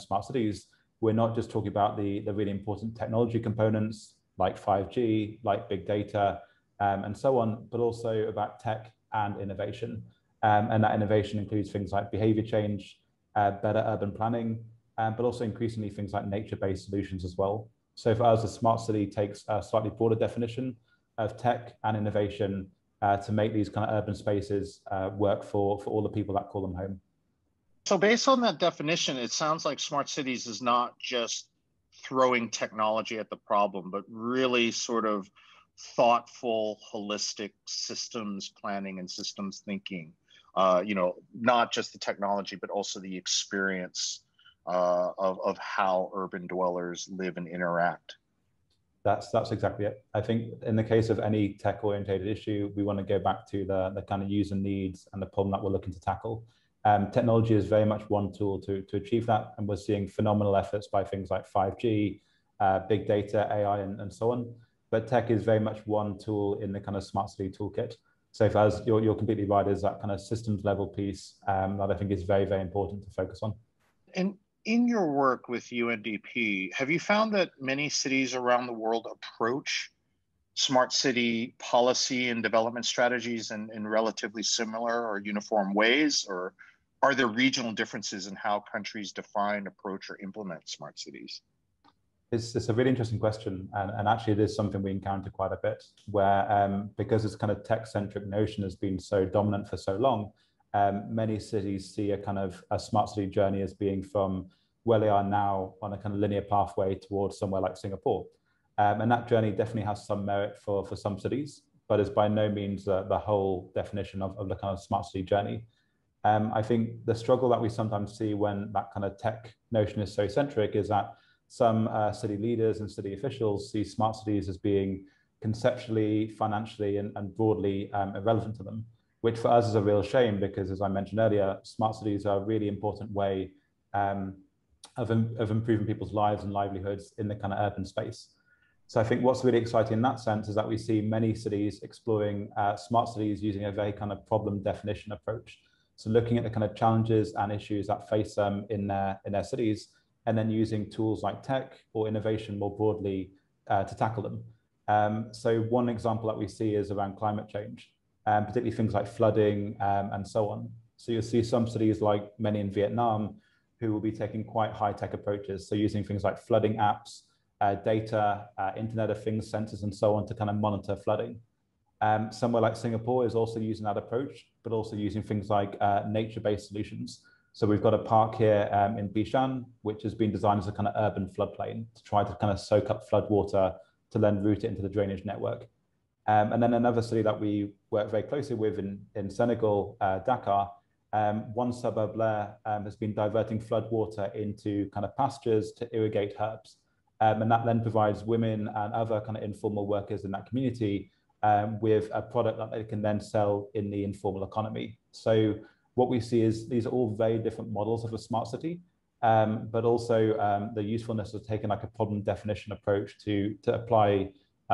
smart cities, we're not just talking about the really important technology components like 5G, like big data, and so on, but also about tech and innovation. And that innovation includes things like behavior change, better urban planning, but also increasingly things like nature-based solutions as well. So for us, the smart city takes a slightly broader definition of tech and innovation to make these kind of urban spaces work for all the people that call them home. So based on that definition, it sounds like smart cities is not just throwing technology at the problem, but really sort of thoughtful, holistic systems planning and systems thinking, not just the technology, but also the experience of how urban dwellers live and interact. That's exactly it. I think in the case of any tech-oriented issue, we want to go back to the kind of user needs and the problem that we're looking to tackle. Technology is very much one tool to achieve that, and we're seeing phenomenal efforts by things like 5G, big data, AI, and so on. But tech is very much one tool in the kind of smart city toolkit. So for us, you're completely right, is that kind of systems level piece that I think is very, very important to focus on. And in your work with UNDP, have you found that many cities around the world approach smart city policy and development strategies in relatively similar or uniform ways? Or are there regional differences in how countries define, approach, or implement smart cities? It's a really interesting question. And actually, it is something we encounter quite a bit, where because this kind of tech-centric notion has been so dominant for so long, many cities see a kind of a smart city journey as being from where they are now on a kind of linear pathway towards somewhere like Singapore. And that journey definitely has some merit for some cities, but is by no means the whole definition of the kind of smart city journey. I think the struggle that we sometimes see when that kind of tech notion is so centric is that some city leaders and city officials see smart cities as being conceptually, financially, and broadly irrelevant to them, which for us is a real shame because, as I mentioned earlier, smart cities are a really important way of improving people's lives and livelihoods in the kind of urban space. So I think what's really exciting in that sense is that we see many cities exploring smart cities using a very kind of problem definition approach. So looking at the kind of challenges and issues that face them in their cities, and then using tools like tech or innovation more broadly to tackle them. So one example that we see is around climate change, particularly things like flooding and so on. So you'll see some cities, like many in Vietnam, who will be taking quite high-tech approaches. So using things like flooding apps, data, Internet of Things sensors and so on to kind of monitor flooding. Somewhere like Singapore is also using that approach, but also using things like nature-based solutions. So we've got a park here in Bishan, which has been designed as a kind of urban floodplain to try to kind of soak up flood water to then route it into the drainage network. And then another city that we work very closely with in Senegal, Dakar, one suburb there has been diverting flood water into kind of pastures to irrigate herbs. And that then provides women and other kind of informal workers in that community with a product that they can then sell in the informal economy. So what we see is these are all very different models of a smart city, but also the usefulness of taking like a problem definition approach to apply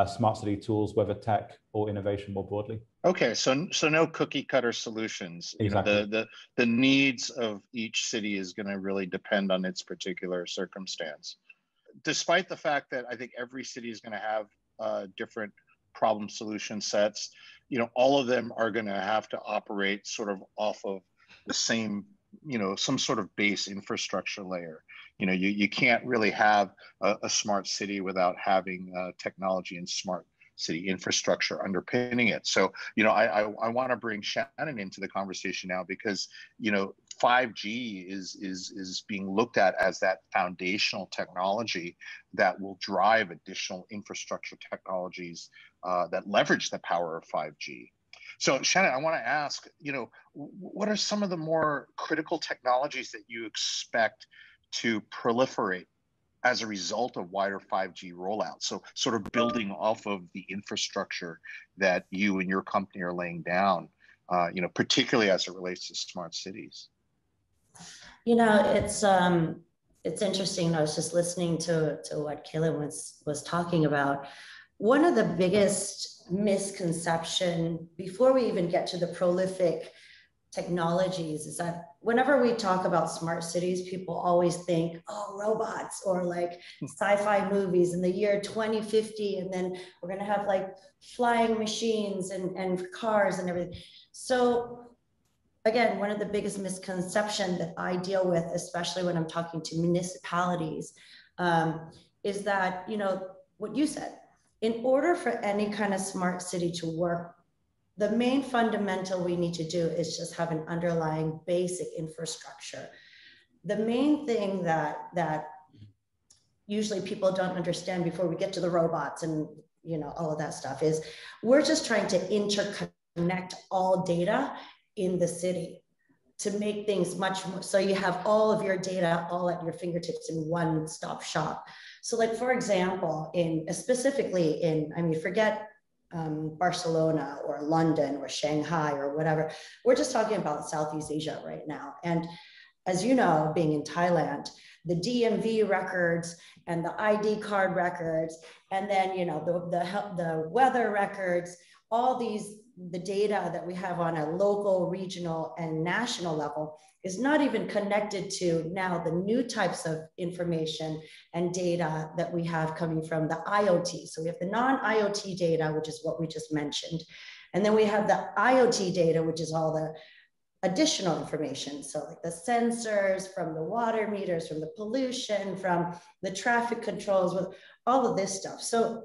smart city tools, whether tech or innovation more broadly. Okay, so no cookie cutter solutions. Exactly. You know, the needs of each city is going to really depend on its particular circumstance. Despite the fact that I think every city is going to have different problem solution sets, you know, all of them are going to have to operate sort of off of the same, you know, some sort of base infrastructure layer. You know, you can't really have a smart city without having technology and smart city infrastructure underpinning it. So, you know, I want to bring Shannon into the conversation now because, you know, 5G is being looked at as that foundational technology that will drive additional infrastructure technologies that leverage the power of 5G. So Shannon, I want to ask, you know, what are some of the more critical technologies that you expect to proliferate as a result of wider 5G rollout? So sort of building off of the infrastructure that you and your company are laying down, you know, particularly as it relates to smart cities. You know, it's interesting. I was just listening to what Callum was talking about. One of the biggest misconception before we even get to the prolific technologies is that whenever we talk about smart cities, people always think, oh, robots or like sci-fi movies in the year 2050, and then we're going to have like flying machines and cars and everything. So again, one of the biggest misconceptions that I deal with, especially when I'm talking to municipalities, is that, you know, what you said, in order for any kind of smart city to work, the main fundamental we need to do is just have an underlying basic infrastructure. The main thing that usually people don't understand before we get to the robots and, you know, all of that stuff is we're just trying to interconnect all data in the city to make things much more, so you have all of your data all at your fingertips in one stop shop. So like, for example, forget Barcelona or London or Shanghai or whatever. We're just talking about Southeast Asia right now. And as you know, being in Thailand, the DMV records and the ID card records, and then, you know, the weather records, all these, the data that we have on a local, regional, and national level is not even connected to now the new types of information and data that we have coming from the IoT. So we have the non-IoT data, which is what we just mentioned. And then we have the IoT data, which is all the additional information. So like the sensors from the water meters, from the pollution, from the traffic controls, with all of this stuff. So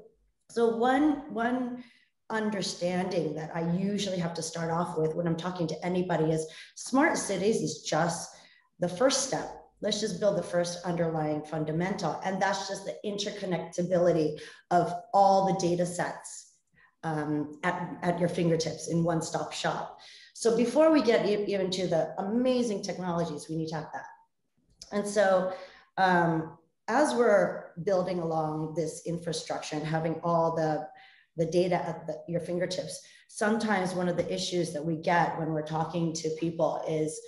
one understanding that I usually have to start off with when I'm talking to anybody is smart cities is just the first step. Let's just build the first underlying fundamental. And that's just the interconnectability of all the data sets at your fingertips in one-stop shop. So before we get even to the amazing technologies, we need to have that. And so as we're building along this infrastructure and having all the data at your fingertips, sometimes one of the issues that we get when we're talking to people is,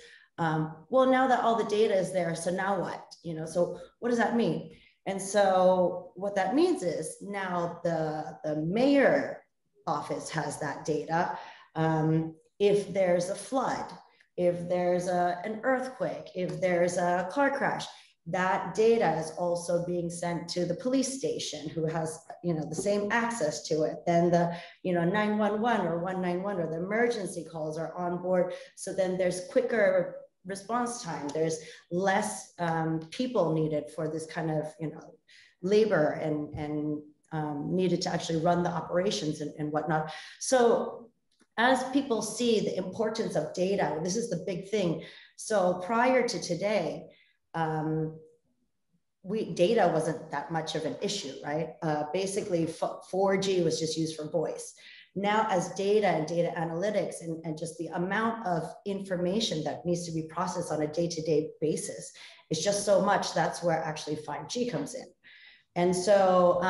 well, now that all the data is there, so now what? You know, so what does that mean? And so what that means is now the mayor office has that data. If there's a flood, if there's an earthquake, if there's a car crash, that data is also being sent to the police station, who has, you know, the same access to it. Then the, you know, 911 or 191 or the emergency calls are on board. So then there's quicker response time. There's less people needed for this kind of, you know, labor and needed to actually run the operations and whatnot. So as people see the importance of data, this is the big thing. So prior to today, data wasn't that much of an issue, right? Basically 4G was just used for voice. Now as data and data analytics and just the amount of information that needs to be processed on a day-to-day basis, it's just so much. That's where actually 5G comes in. And so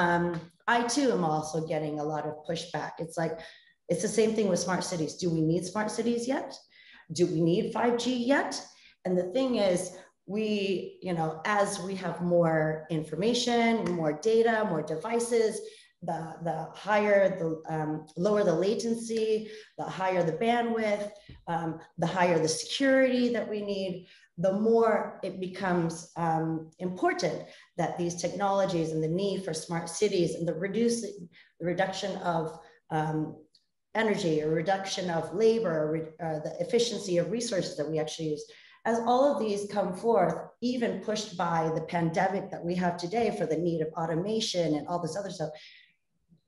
I too am also getting a lot of pushback. It's like, it's the same thing with smart cities. Do we need smart cities yet? Do we need 5G yet? And the thing is, we, you know, as we have more information, more data, more devices, the higher, lower the latency, the higher the bandwidth, the higher the security that we need, the more it becomes important that these technologies and the need for smart cities and the reduction of energy, a reduction of labor, the efficiency of resources that we actually use. As all of these come forth, even pushed by the pandemic that we have today for the need of automation and all this other stuff,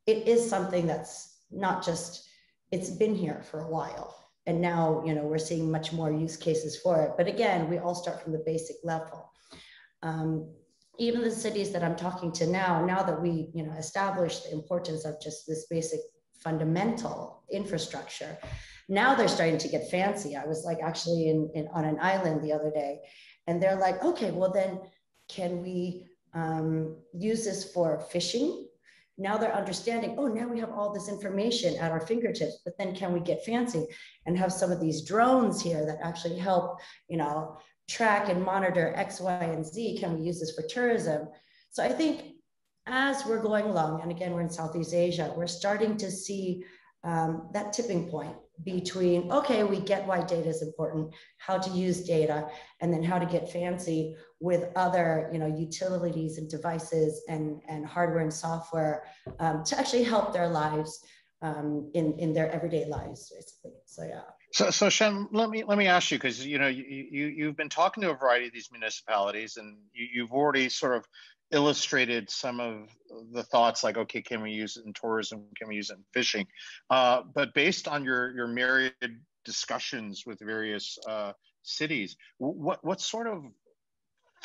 it is something that's not just, it's been here for a while. And now, you know, we're seeing much more use cases for it. But again, we all start from the basic level. Even the cities that I'm talking to now, now that we, you know, established the importance of just this basic fundamental infrastructure, now they're starting to get fancy. I was like actually on an island the other day, and they're like, okay, well then can we use this for fishing? Now they're understanding, oh, now we have all this information at our fingertips, but then can we get fancy and have some of these drones here that actually help, you know, track and monitor X, Y, and Z? Can we use this for tourism? So I think as we're going along, and again, we're in Southeast Asia, we're starting to see that tipping point between, okay, we get why data is important, how to use data, and then how to get fancy with other, you know, utilities and devices and hardware and software to actually help their lives in their everyday lives, basically. So yeah. So Shannon, let me ask you, because you know you've been talking to a variety of these municipalities, and you've already sort of illustrated some of the thoughts, like, okay, can we use it in tourism? Can we use it in fishing? But based on your myriad discussions with various cities, what sort of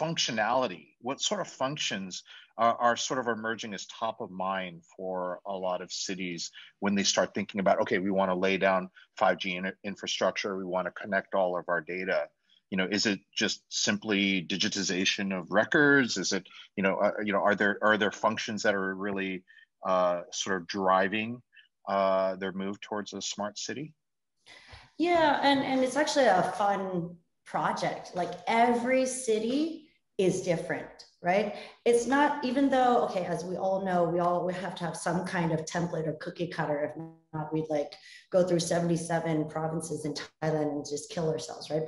functionality, what sort of functions are sort of emerging as top of mind for a lot of cities when they start thinking about, okay, we want to lay down 5G infrastructure, we want to connect all of our data? You know, is it just simply digitization of records? Is it, you know, are there functions that are really sort of driving their move towards a smart city? Yeah, and it's actually a fun project. Like every city is different, right? It's not, even though, okay, as we all know, we have to have some kind of template or cookie cutter. If not, we'd like go through 77 provinces in Thailand and just kill ourselves, right?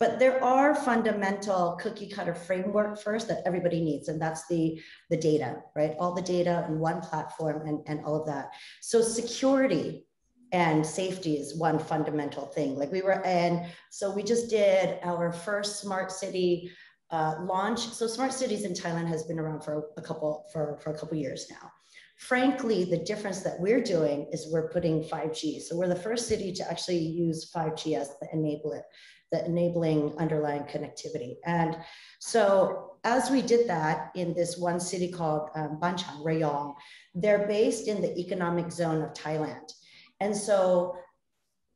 But there are fundamental cookie cutter framework first that everybody needs, and that's the data, right? All the data in one platform and all of that. So security and safety is one fundamental thing. Like so we just did our first smart city launch. So smart cities in Thailand has been around for a couple years now. Frankly, the difference that we're doing is we're putting 5G. So we're the first city to actually use 5G as the enabler, the enabling underlying connectivity. And so as we did that in this one city called Ban Chang Rayong, they're based in the economic zone of Thailand. And so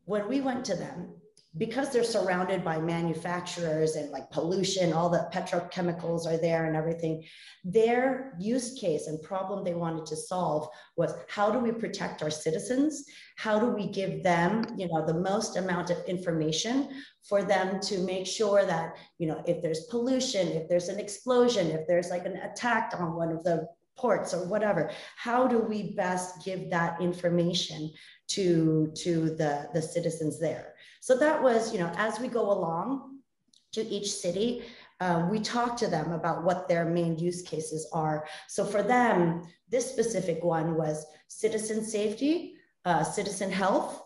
when we went to them, because they're surrounded by manufacturers and like pollution, all the petrochemicals are there and everything, their use case and problem they wanted to solve was, how do we protect our citizens? How do we give them, you know, the most amount of information for them to make sure that, you know, if there's pollution, if there's an explosion, if there's like an attack on one of the ports or whatever, how do we best give that information to the citizens there? So that was, you know, as we go along to each city, we talk to them about what their main use cases are. So for them, this specific one was citizen safety, citizen health.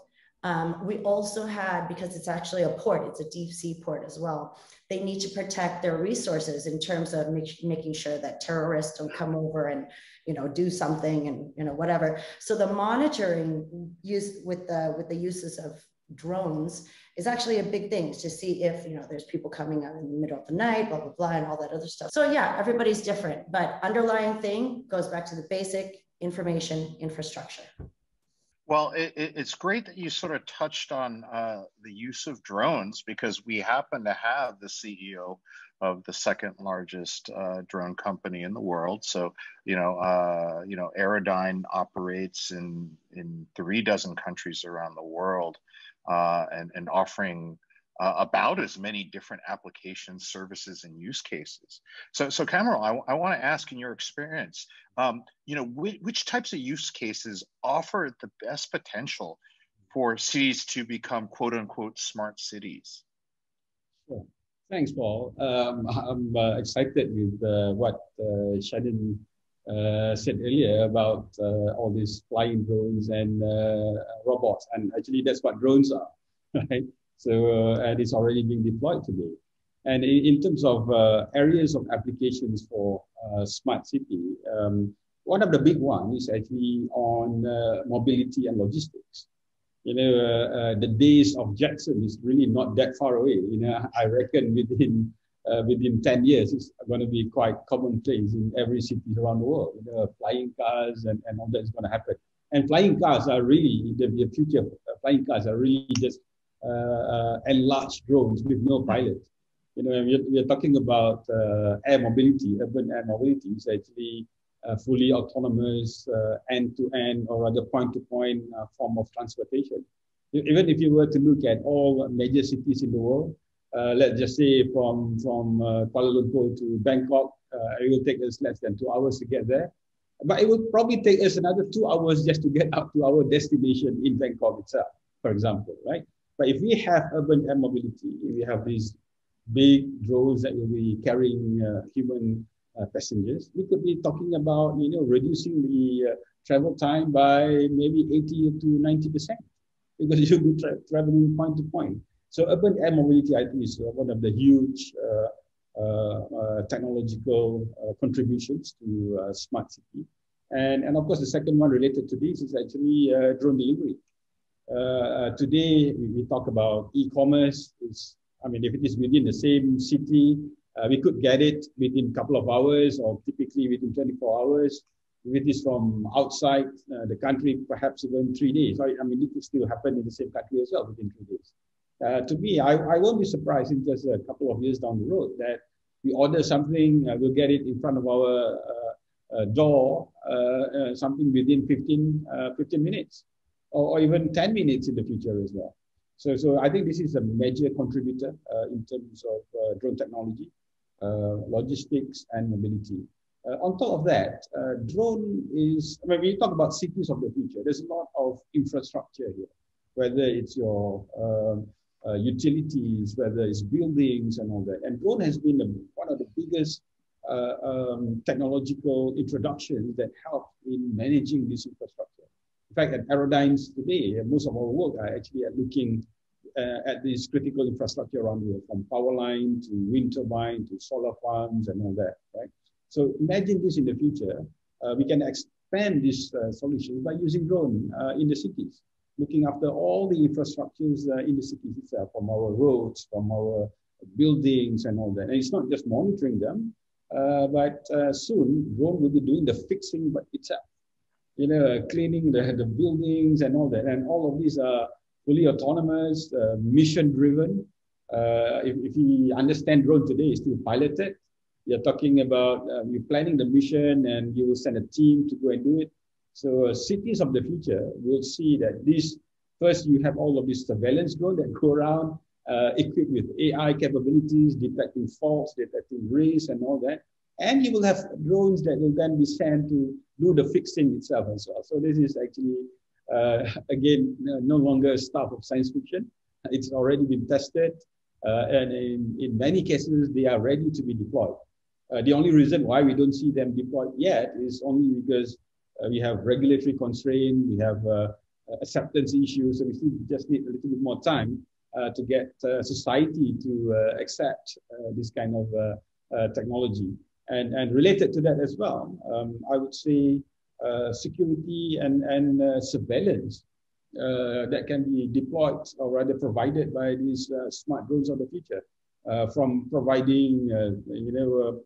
We also had, because it's actually a port, it's a deep sea port as well, they need to protect their resources in terms of making sure that terrorists don't come over and, you know, do something and, you know, whatever. So the monitoring use with the uses of drones is actually a big thing, to see if, you know, there's people coming out in the middle of the night, blah, blah, blah, and all that other stuff. So yeah, everybody's different, but underlying thing goes back to the basic information infrastructure. Well, it's great that you sort of touched on the use of drones, because we happen to have the CEO of the second largest drone company in the world. So, you know, Aerodyne operates in 3 dozen countries around the world, and offering about as many different applications, services, and use cases. So Kamarul, I want to ask, in your experience, you know, which types of use cases offer the best potential for cities to become quote unquote smart cities? Sure. Thanks, Paul. I'm excited with what Shannon said earlier about all these flying drones and robots. And actually, that's what drones are, right? So, and it's already being deployed today. And in terms of areas of applications for smart city, one of the big ones is actually on mobility and logistics. You know, the days of Jetson is really not that far away. You know, I reckon within 10 years, it's going to be quite commonplace in every city around the world. You know, flying cars and all that is going to happen. And flying cars are really, the future of flying cars are really just enlarged drones with no pilot. You know, we're talking about air mobility, urban air mobility. It's actually a fully autonomous, end-to-end, or rather point-to-point form of transportation. Even if you were to look at all major cities in the world, let's just say from Kuala Lumpur to Bangkok, it will take us less than 2 hours to get there. But it will probably take us another 2 hours just to get up to our destination in Bangkok itself, for example, right? But if we have urban air mobility, if we have these big drones that will be carrying human passengers, we could be talking about, you know, reducing the travel time by maybe 80% to 90%, because you'll be traveling point to point. So urban air mobility, I think, is one of the huge technological contributions to smart city. And of course, the second one related to this is actually drone delivery. Today, we talk about e-commerce. I mean, if it is within the same city, we could get it within a couple of hours, or typically within 24 hours. If it is from outside the country, perhaps even 3 days. I mean, it could still happen in the same country as well within 3 days. To me, I won't be surprised in just a couple of years down the road that we order something, we'll get it in front of our door, something within 15 minutes. Or even 10 minutes in the future as well. So I think this is a major contributor in terms of drone technology, logistics, and mobility. On top of that, drone is, when we talk about cities of the future, there's a lot of infrastructure here, whether it's your utilities, whether it's buildings and all that. And drone has been one of the biggest technological introductions that help in managing this infrastructure. In fact, at Aerodyne's today, most of our work are actually looking at this critical infrastructure around the world, from power line to wind turbine to solar farms and all that, right? So imagine this in the future. We can expand this solution by using drone in the cities, looking after all the infrastructures in the cities itself, from our roads, from our buildings and all that. And it's not just monitoring them, but soon drone will be doing the fixing by itself, you know, cleaning the buildings and all that. And all of these are fully autonomous, mission-driven. If you understand drone today, it's still piloted. You're talking about, you're planning the mission and you will send a team to go and do it. So cities of the future will see that this, first you have all of these surveillance drones that go around equipped with AI capabilities, detecting faults, detecting risks and all that. And you will have drones that will then be sent to do the fixing itself as well. So this is actually, again, no longer stuff of science fiction. It's already been tested. And in many cases, they are ready to be deployed. The only reason why we don't see them deployed yet is only because we have regulatory constraints, we have acceptance issues, so we still just need a little bit more time to get society to accept this kind of technology. And related to that as well, I would say security and surveillance that can be deployed or rather provided by these smart drones of the future, from providing you know,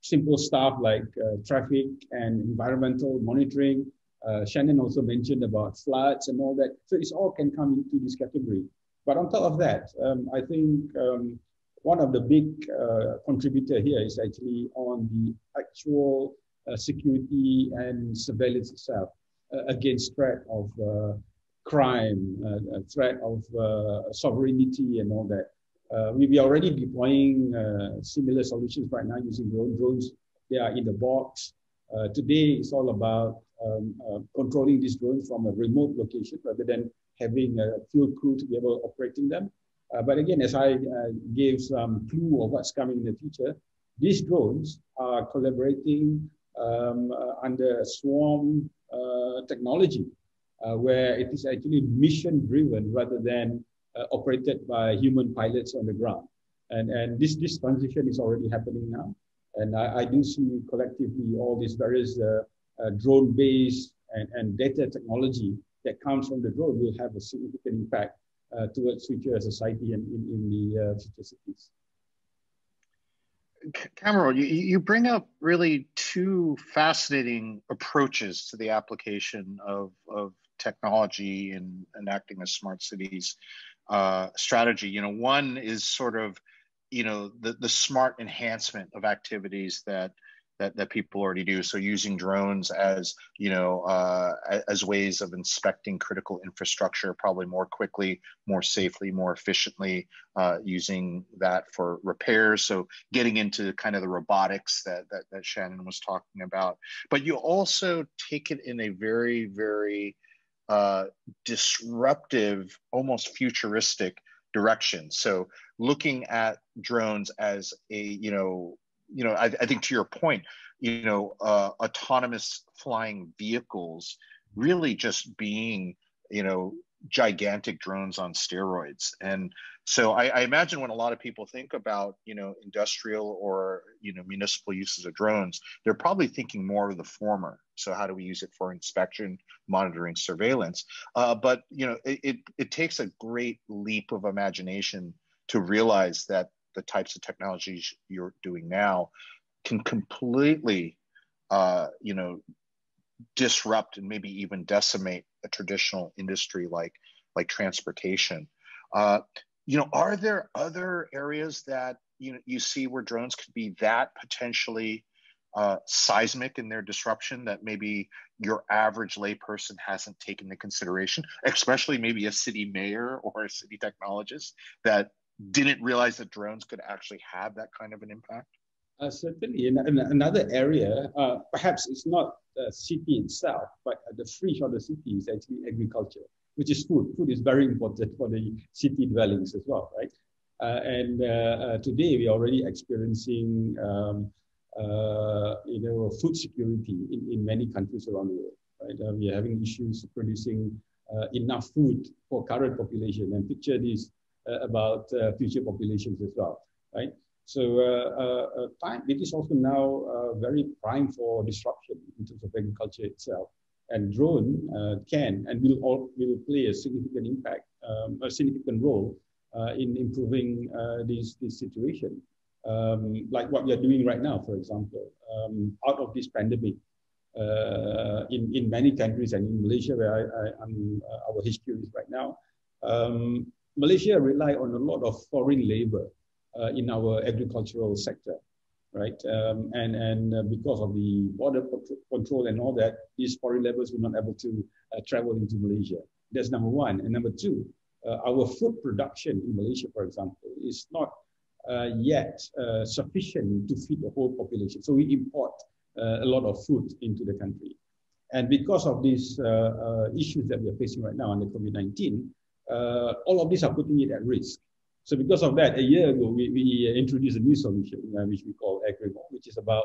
simple stuff like traffic and environmental monitoring. Shannon also mentioned about floods and all that. So it all can come into this category. But on top of that, I think one of the big contributor here is actually on the actual security and surveillance itself against threat of crime, threat of sovereignty and all that. We are already deploying similar solutions right now using drones. They are in the box. Today, it's all about controlling these drones from a remote location rather than having a field crew to be able to operating them. But again, as I gave some clue of what's coming in the future, these drones are collaborating under swarm technology, where it is actually mission-driven rather than operated by human pilots on the ground. And this transition is already happening now. And I do see collectively all these various drone-based and data technology that comes from the drone will have a significant impact towards future society and in the future cities. Kamarul, you bring up really two fascinating approaches to the application of technology in enacting a smart cities strategy. You know, one is sort of, you know, the smart enhancement of activities that people already do. So using drones as, you know, as ways of inspecting critical infrastructure, probably more quickly, more safely, more efficiently, using that for repairs. So getting into kind of the robotics that Shannon was talking about. But you also take it in a very, very disruptive, almost futuristic direction. So looking at drones as a, you know, I think to your point, you know, autonomous flying vehicles really just being, you know, gigantic drones on steroids. And so I imagine when a lot of people think about, you know, industrial or, you know, municipal uses of drones, they're probably thinking more of the former. So how do we use it for inspection, monitoring, surveillance? But, you know, it takes a great leap of imagination to realize that the types of technologies you're doing now can completely, you know, disrupt and maybe even decimate a traditional industry like transportation. You know, are there other areas that you see where drones could be that potentially seismic in their disruption that maybe your average layperson hasn't taken into consideration, especially maybe a city mayor or a city technologist that didn't realize that drones could actually have that kind of an impact? Certainly, in another area, perhaps it's not the city itself, but the fringe of the city is actually agriculture, which is food. Food is very important for the city dwellings as well, right? Today, we're already experiencing you know, food security in many countries around the world, right? We're having issues producing enough food for current population, and picture this about future populations as well, right? So it is also now very prime for disruption in terms of agriculture itself. And drone can and will play a significant impact, a significant role in improving this situation. Like what we are doing right now, for example, out of this pandemic in many countries, and in Malaysia, where our HQ is right now, Malaysia rely on a lot of foreign labor in our agricultural sector, right? Because of the border control and all that, these foreign laborers were not able to travel into Malaysia. That's number one. And number two, our food production in Malaysia, for example, is not yet sufficient to feed the whole population. So we import a lot of food into the country. And because of these issues that we are facing right now under COVID-19, all of these are putting it at risk. So because of that, a year ago, we introduced a new solution, which we call AgriMod, which is about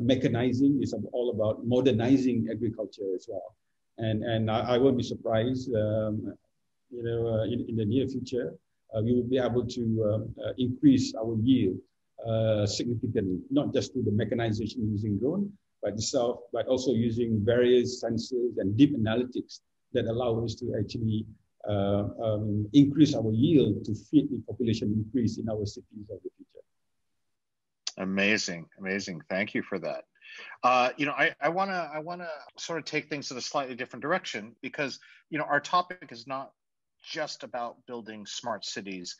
mechanizing. It's all about modernizing agriculture as well. And I won't be surprised, in the near future, we will be able to increase our yield significantly, not just through the mechanization using drone by itself, but also using various sensors and deep analytics that allow us to actually increase our yield to fit the population increase in our cities of the future. Amazing, amazing. Thank you for that. I want to sort of take things in a slightly different direction, because our topic is not just about building smart cities,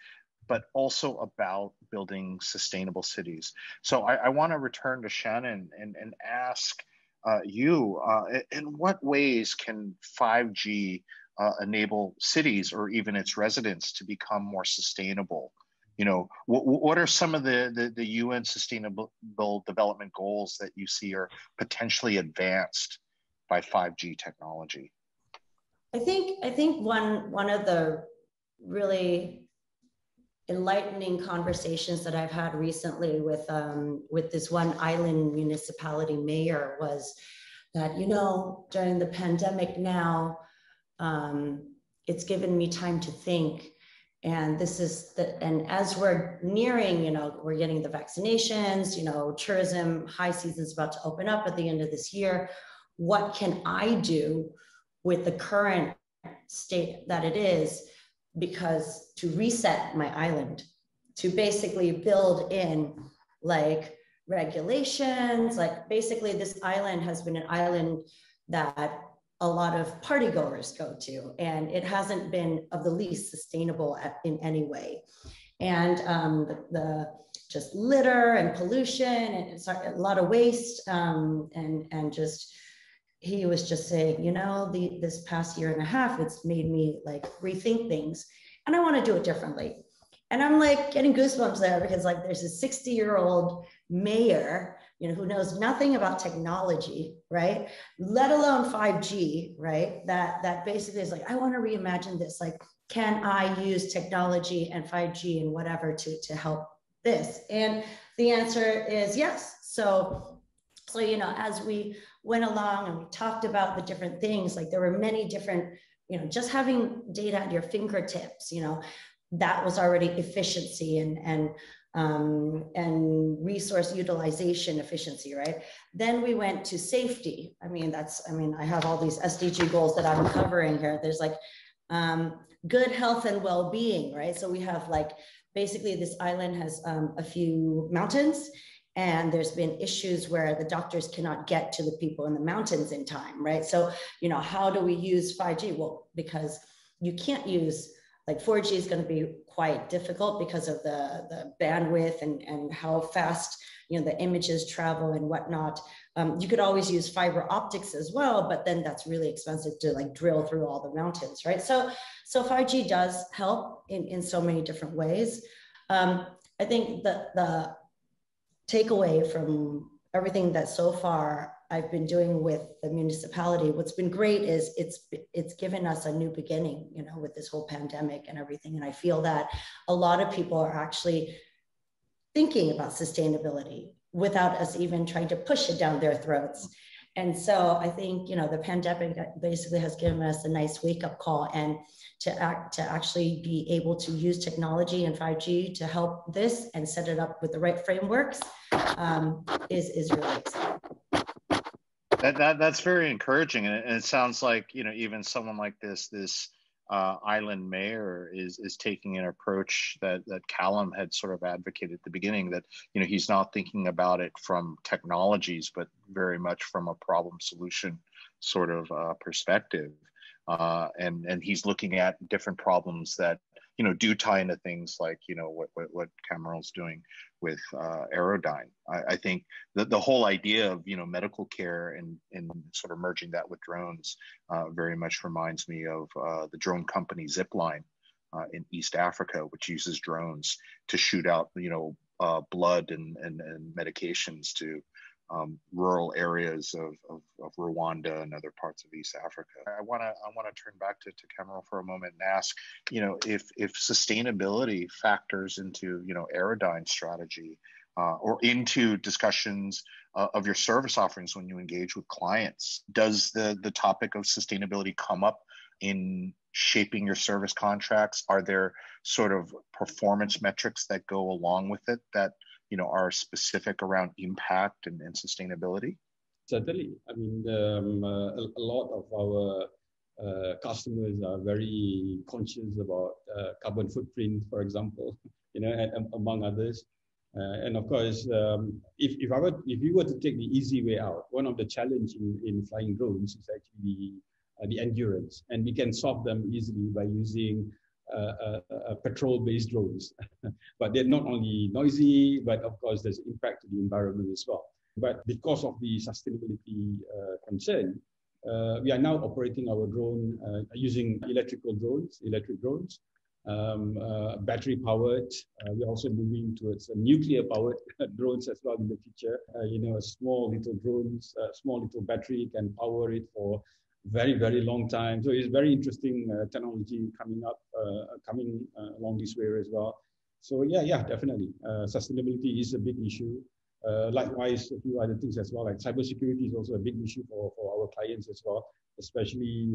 but also about building sustainable cities. So I want to return to Shannon and ask you, in what ways can 5G enable cities or even its residents to become more sustainable? What are some of the UN Sustainable Development Goals that you see are potentially advanced by 5G technology? I think one of the really enlightening conversations that I've had recently with this one island municipality mayor was that during the pandemic now, it's given me time to think, and this is and as we're nearing, we're getting the vaccinations, tourism high season's about to open up at the end of this year. What can I do with the current state that it is, because to reset my island, to basically build in regulations, basically this island has been an island that a lot of partygoers go to, and it hasn't been of the least sustainable in any way. And the just litter and pollution, and it's a lot of waste. And just, he was just saying, this past year and a half, it's made me rethink things, and I want to do it differently. And I'm getting goosebumps there, because there's a 60-year-old mayor who knows nothing about technology, right? Let alone 5G, right? That basically is I want to reimagine this. Can I use technology and 5G and whatever to help this? And the answer is yes. So as we went along and we talked about the different things, there were many different, just having data at your fingertips, that was already efficiency and resource utilization efficiency, right? Then we went to safety. I have all these SDG goals that I'm covering here. There's good health and well-being, right? So we have basically this island has a few mountains, and there's been issues where the doctors cannot get to the people in the mountains in time, right? So, how do we use 5G? Well, because you can't use 4G is going to be quite difficult because of the bandwidth and how fast the images travel and whatnot. You could always use fiber optics as well, but then that's really expensive to drill through all the mountains, right? So 5G does help in so many different ways. I think the takeaway from everything that so far I've been doing with the municipality, what's been great is it's given us a new beginning, with this whole pandemic and everything. And I feel that a lot of people are actually thinking about sustainability without us even trying to push it down their throats. And so I think, you know, the pandemic basically has given us a nice wake-up call, and to actually be able to use technology and 5G to help this and set it up with the right frameworks is really exciting. That's very encouraging, and it sounds like, you know, even someone like this island mayor is taking an approach that Callum had sort of advocated at the beginning, that, you know, he's not thinking about it from technologies, but very much from a problem solution sort of perspective, and he's looking at different problems that, you know, do tie into things like, you know, what Kamarul's doing with Aerodyne. I think that the whole idea of, you know, medical care and sort of merging that with drones very much reminds me of the drone company Zipline in East Africa, which uses drones to shoot out, you know, blood and medications to rural areas of Rwanda and other parts of East Africa. I want to turn back to Kamarul for a moment and ask, you know, if sustainability factors into, you know, Aerodyne's strategy or into discussions of your service offerings when you engage with clients. Does the topic of sustainability come up in shaping your service contracts? Are there sort of performance metrics that go along with it that, you know, are specific around impact and sustainability? Certainly. I mean, a lot of our customers are very conscious about carbon footprint, for example, you know, and among others. And of course, if you were to take the easy way out, one of the challenges in flying drones is actually the endurance. And we can solve them easily by using patrol-based drones, but they're not only noisy, but of course there's impact to the environment as well. But because of the sustainability concern, we are now operating our drone using electric drones, battery-powered. We're also moving towards nuclear-powered drones as well in the future. You know, small little drones, small little battery can power it for very, very long time. So it's very interesting technology coming along this way as well. So yeah, definitely. Sustainability is a big issue. Likewise, a few other things as well, like cybersecurity is also a big issue for our clients as well, especially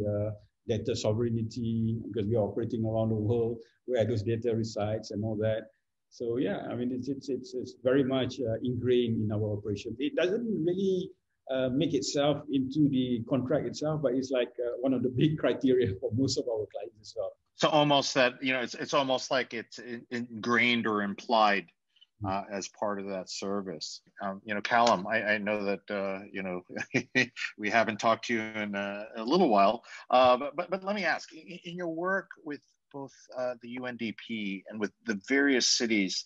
data sovereignty, because we are operating around the world, where those data resides and all that. So yeah, I mean, it's very much ingrained in our operation. It doesn't really make itself into the contract itself, but it's like one of the big criteria for most of our clients as well. So almost that, you know, it's almost like it's ingrained or implied as part of that service. You know, Callum, I know that, you know, we haven't talked to you in a little while, but let me ask, in your work with both the UNDP and with the various cities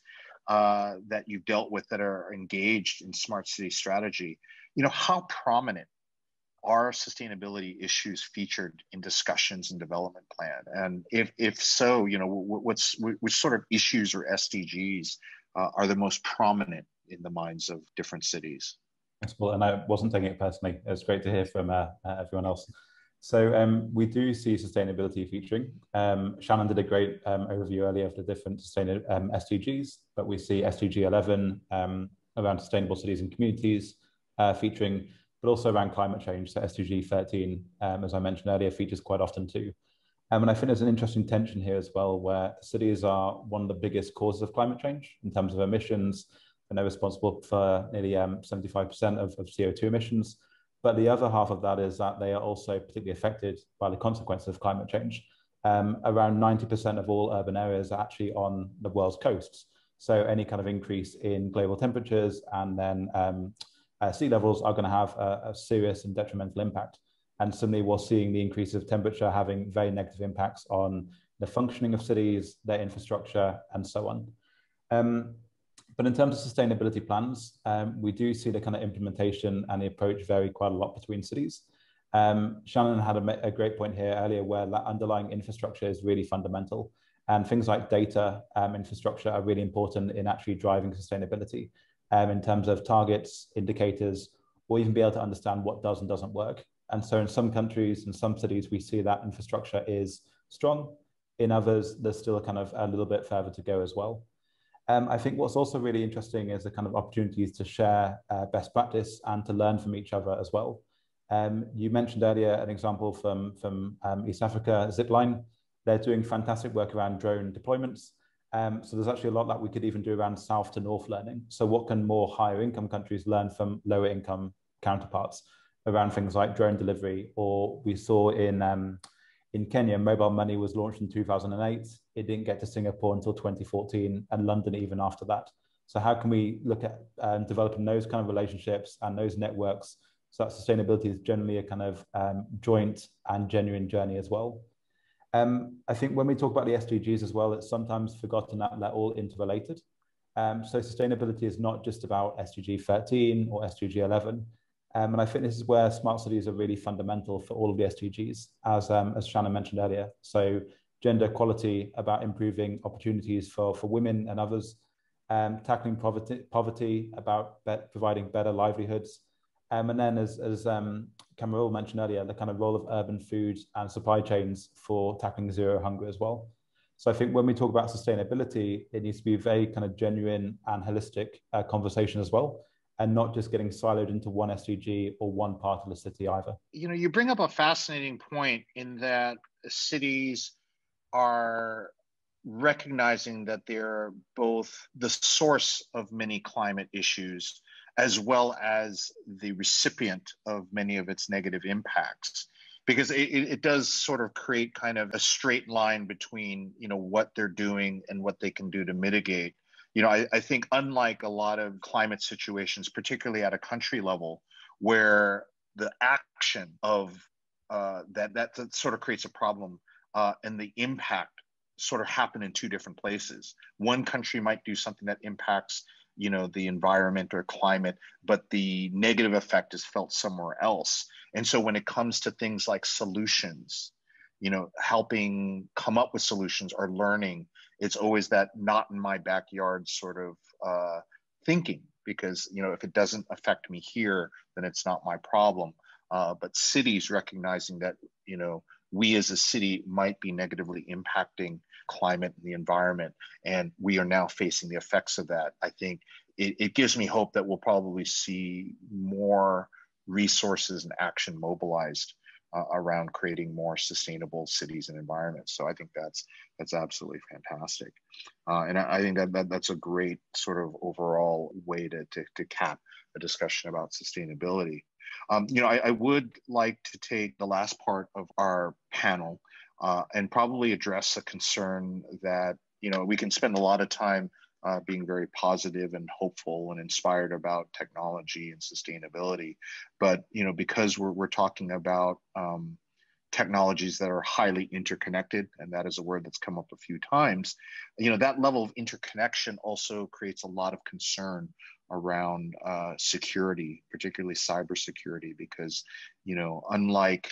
that you've dealt with that are engaged in smart city strategy, you know, how prominent are sustainability issues featured in discussions and development plan? And if so, you know, which sort of issues or SDGs are the most prominent in the minds of different cities? And I wasn't taking it personally. It was great to hear from everyone else. So we do see sustainability featuring. Shannon did a great overview earlier of the different SDGs, but we see SDG 11 around sustainable cities and communities featuring, but also around climate change. So SDG 13, as I mentioned earlier, features quite often too. And I think there's an interesting tension here as well, where cities are one of the biggest causes of climate change in terms of emissions. And they're responsible for nearly 75% of CO2 emissions. But the other half of that is that they are also particularly affected by the consequences of climate change. Around 90% of all urban areas are actually on the world's coasts. So any kind of increase in global temperatures and then sea levels are going to have a serious and detrimental impact. And suddenly we're seeing the increase of temperature having very negative impacts on the functioning of cities, their infrastructure, and so on. But in terms of sustainability plans, we do see the kind of implementation and the approach vary quite a lot between cities. Shannon had a great point here earlier where that underlying infrastructure is really fundamental. And things like data infrastructure are really important in actually driving sustainability in terms of targets, indicators, or even be able to understand what does and doesn't work. And so in some countries and some cities, we see that infrastructure is strong. In others, there's still kind of a little bit further to go as well. I think what's also really interesting is the kind of opportunities to share best practice and to learn from each other as well. You mentioned earlier an example from East Africa, Zipline. They're doing fantastic work around drone deployments. So there's actually a lot that we could even do around south to north learning. So what can more higher income countries learn from lower income counterparts around things like drone delivery? Or we saw in Kenya, mobile money was launched in 2008. It didn't get to Singapore until 2014 and London even after that. So how can we look at developing those kind of relationships and those networks so that sustainability is generally a kind of joint and genuine journey as well? I think when we talk about the SDGs as well, it's sometimes forgotten that they're all interrelated. So sustainability is not just about SDG 13 or SDG 11. And I think this is where smart cities are really fundamental for all of the SDGs, as Shannon mentioned earlier. So gender equality, about improving opportunities for women and others, tackling poverty, about providing better livelihoods. And then as Kamarul mentioned earlier, the kind of role of urban food and supply chains for tackling zero hunger as well. So I think when we talk about sustainability, it needs to be a very kind of genuine and holistic conversation as well, and not just getting siloed into one SDG or one part of the city either. You know, you bring up a fascinating point in that cities are recognizing that they're both the source of many climate issues as well as the recipient of many of its negative impacts, because it does sort of create kind of a straight line between, you know, what they're doing and what they can do to mitigate. You know, I think unlike a lot of climate situations, particularly at a country level, where the action of that sort of creates a problem and the impact sort of happen in two different places. One country might do something that impacts, you know, the environment or climate, but the negative effect is felt somewhere else. And so when it comes to things like solutions, you know, helping come up with solutions or learning, it's always that not in my backyard sort of thinking, because, you know, if it doesn't affect me here, then it's not my problem. But cities recognizing that, you know, we as a city might be negatively impacting climate and the environment, and we are now facing the effects of that. I think it gives me hope that we'll probably see more resources and action mobilized around creating more sustainable cities and environments. So I think that's absolutely fantastic. And I think that's a great sort of overall way to cap a discussion about sustainability. You know, I would like to take the last part of our panel and probably address a concern that, you know, we can spend a lot of time being very positive and hopeful and inspired about technology and sustainability. But, you know, because we're talking about technologies that are highly interconnected, and that is a word that's come up a few times, you know, that level of interconnection also creates a lot of concern around security, particularly cybersecurity, because, you know, unlike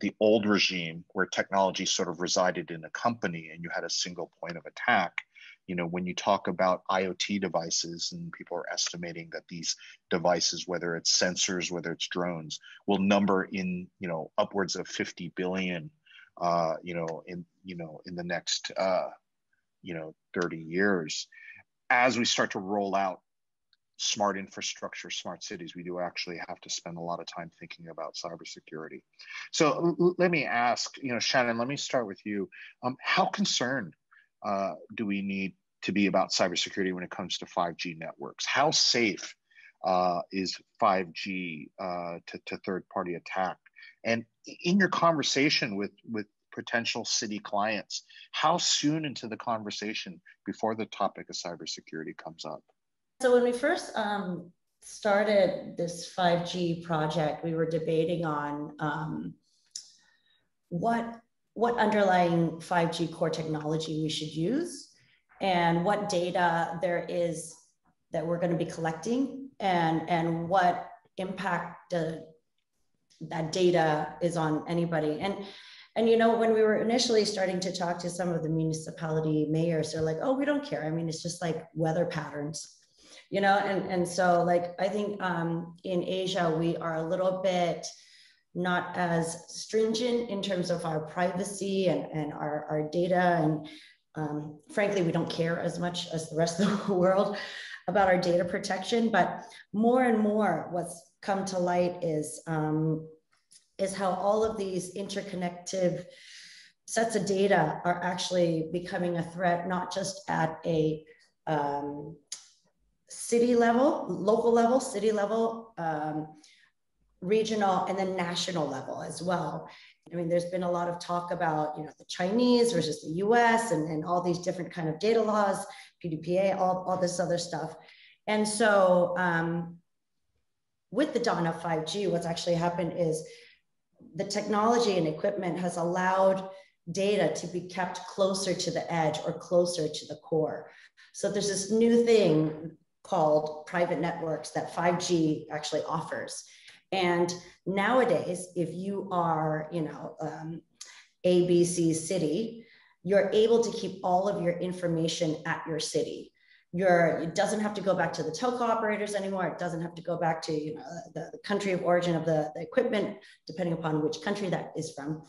the old regime where technology sort of resided in a company and you had a single point of attack, you know, when you talk about IoT devices, and people are estimating that these devices, whether it's sensors, whether it's drones, will number in, you know, upwards of 50 billion, in the next, 30 years. As we start to roll out smart infrastructure, smart cities, we do actually have to spend a lot of time thinking about cybersecurity. So let me ask, you know, Shannon, let me start with you. How concerned do we need to be about cybersecurity when it comes to 5G networks? How safe is 5G to third-party attack? And in your conversation with potential city clients, how soon into the conversation before the topic of cybersecurity comes up? So when we first started this 5G project, we were debating on what underlying 5G core technology we should use and what data there is that we're going to be collecting, and what impact that data is on anybody. And you know, when we were initially starting to talk to some of the municipality mayors, they're like, oh, we don't care. I mean, it's just like weather patterns. You know, and so like, I think in Asia, we are a little bit not as stringent in terms of our privacy and our data. And frankly, we don't care as much as the rest of the world about our data protection. But more and more what's come to light is is how all of these interconnective sets of data are actually becoming a threat, not just at a city level, local level, city level, regional, and then national level as well. I mean, there's been a lot of talk about, you know, the Chinese versus the US and all these different kind of data laws, PDPA, all this other stuff. And so with the dawn of 5G, what's actually happened is the technology and equipment has allowed data to be kept closer to the edge or closer to the core. So there's this new thing called private networks that 5G actually offers. And nowadays, if you are, you know, ABC city, you're able to keep all of your information at your city. It doesn't have to go back to the telco operators anymore. It doesn't have to go back to, you know, the country of origin of the equipment, depending upon which country that is from.